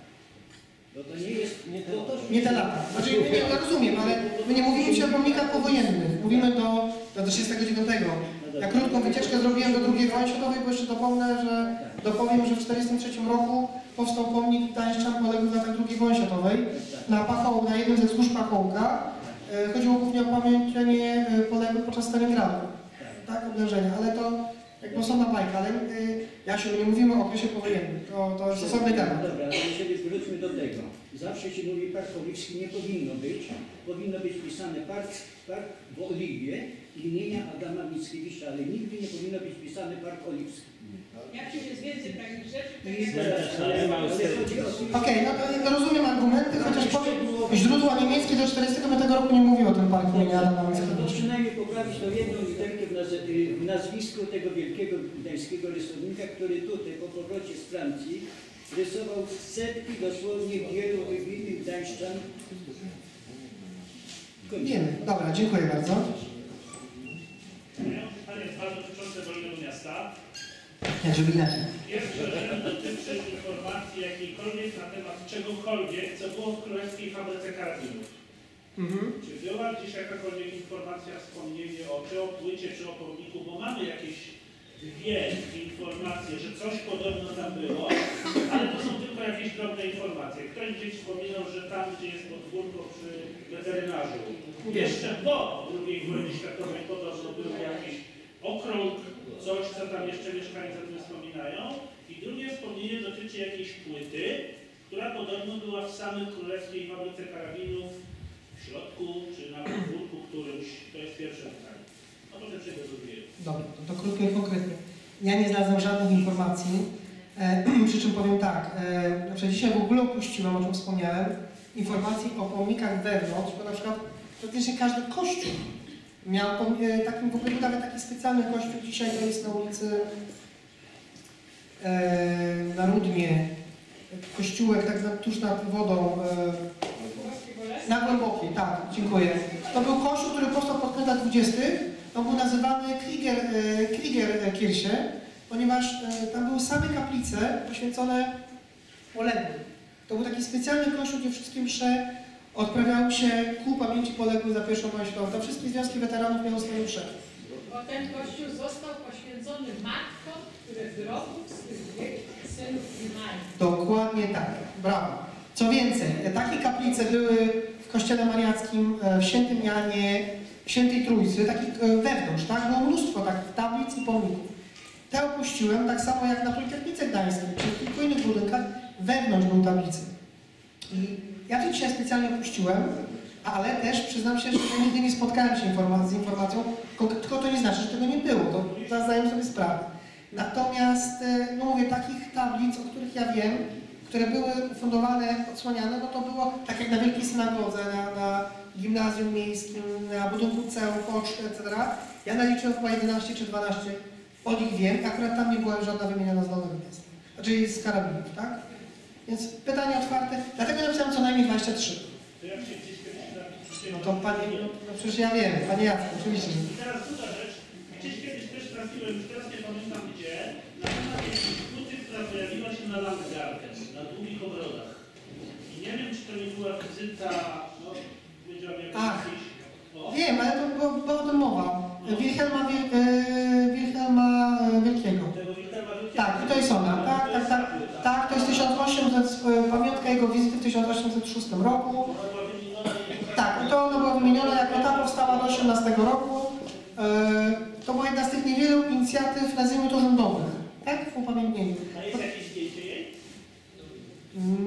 Bo to nie jest... Nie te lata. Ja rozumiem, ale my nie mówimy się o pomnikach powojennych. Mówimy do 1939. Ja krótką wycieczkę zrobiłem do II wojny światowej, bo jeszcze dopowiem, że w 1943 roku powstał pomnik Gdańszczan poległych w latach II wojny światowej na Pachołku, na jednym ze wzgórz Pachołka. Chodziło głównie o pamiętanie poległych podczas Stalingradu, tak, oblężenia, ale to jak osobna bajka, ale Jasiu, nie mówimy o okresie powojennym, to jest osobny temat. Dobra, ale jeżeli wróćmy do tego, zawsze się mówi park oliwski, nie powinno być pisane park w Oliwie imienia Adama Mickiewicza, ale nigdy nie powinno być pisany park oliwski. Jak się jest więcej takich rzeczy? Okej, no to rozumiem argumenty, chociaż źródła niemieckie do 1945 roku nie mówiły o tym parku imienia Adama Mickiewicza. To przynajmniej poprawić to jedną literkę w nazwisku tego wielkiego gdańskiego rysownika, który tutaj po powrocie z Francji rysował setki dosłownie wielu wybitnych gdańszczan. Wiemy, dobra, dziękuję bardzo. Ja mam pytanie dotyczące Wolnego Miasta. Jak żeby inaczej. Pierwsze rzęd dotyczy informacji jakiejkolwiek na temat czegokolwiek, co było w Królewskiej Fabryce Karabinów. Czy była gdzieś jakakolwiek informacja, wspomnienie o płycie, czy o pomniku, bo mamy jakieś dwie informacje, że coś podobno tam było, ale to są tylko jakieś drobne informacje. Ktoś gdzieś wspominał, że tam, gdzie jest podwórko przy weterynarzu, jeszcze po II wojnie światowej podobno był jakiś okrąg, coś, co tam jeszcze mieszkańcy o tym wspominają. I drugie wspomnienie dotyczy jakiejś płyty, która podobno była w samej Królewskiej Fabryce Karabinów, w środku, czy na podwórku którymś. To jest pierwsze pytanie. No to dlaczego drugie? Dobra, to krótko i konkretnie. Ja nie znalazłem żadnych informacji, przy czym powiem tak, dzisiaj w ogóle opuściłem, o czym wspomniałem, informacji o pomnikach wewnątrz, bo na przykład praktycznie każdy kościół miał takim, w ogóle był nawet taki specjalny kościół, dzisiaj to jest na ulicy na Rudnie, kościółek tak tuż nad wodą, na Głębokiej, tak, dziękuję. To był kościół, który powstał pod koniec lat 20. On był nazywany Kriegerkirche, ponieważ tam były same kaplice poświęcone poległym. To był taki specjalny kościół, gdzie wszystkie msze odprawiały się ku pamięci poległych za pierwszą wojnę światową. Tam wszystkie związki weteranów miały swoje msze. Bo ten kościół został poświęcony matkom, które wrogów z tych wielkich synów nie mają. Dokładnie tak, brawo. Co więcej, takie kaplice były w kościele mariackim, w Świętym Janie, w Świętej Trójcy, takich wewnątrz, tak? Było mnóstwo takich tablic i pomników. Te opuściłem, tak samo jak na Politechnice Gdańskiej, czy w kilku innych budynkach, wewnątrz był tablicy. I ja to dzisiaj specjalnie opuściłem, ale też przyznam się, że nigdy nie spotkałem się z informacją, tylko to nie znaczy, że tego nie było, to zdaję sobie sprawę. Natomiast, no mówię, takich tablic, o których ja wiem, które były fundowane, odsłaniane, no to było tak jak na Wielkiej Synagodze, na Gimnazjum Miejskim, na budynku ceł, poczty, etc. Ja naliczyłem chyba 11 czy 12 od nich wiem, akurat tam nie była żadna wymieniona z Dolnego Miasta, czyli z karabinów, tak? Więc pytanie otwarte, dlatego napisałem co najmniej 23. No to Panie, no przecież ja wiem, Panie Jacku, oczywiście. I teraz druga rzecz, gdzieś kiedyś też trafiłem, już teraz nie pamiętam gdzie, na temat tej instytucji, która pojawiła się na Landgarten, na długich ogrodach. I nie wiem, czy to nie była wizyta, no, powiedziałbym, jakiejś... Wiem, ale to była o tym mowa. Wilhelma Wielkiego. Tak, i to jest ona. Tak, to jest 1800, pamiątka jego wizyty w 1806 roku. Tak, i to ona była wymieniona jako ta powstała do 18 roku. To była jedna z tych niewielu inicjatyw, nazwijmy to rządowych, tak? W upamiętnieniu. A jest jakieś zdjęcie jej?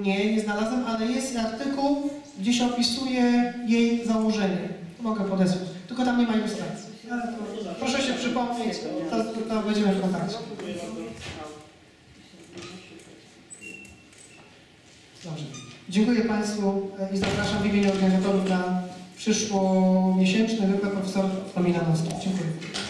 Nie, nie znalazłem, ale jest artykuł, gdzie się opisuje jej założenie. Mogę podesłać, tylko tam nie ma ilustracji. Proszę się przypomnieć, to będziemy w kontakcie. Dobrze. Dziękuję Państwu i zapraszam w imieniu organizatorów na przyszłomiesięczny wykład profesora Omilanowskiej. Dziękuję.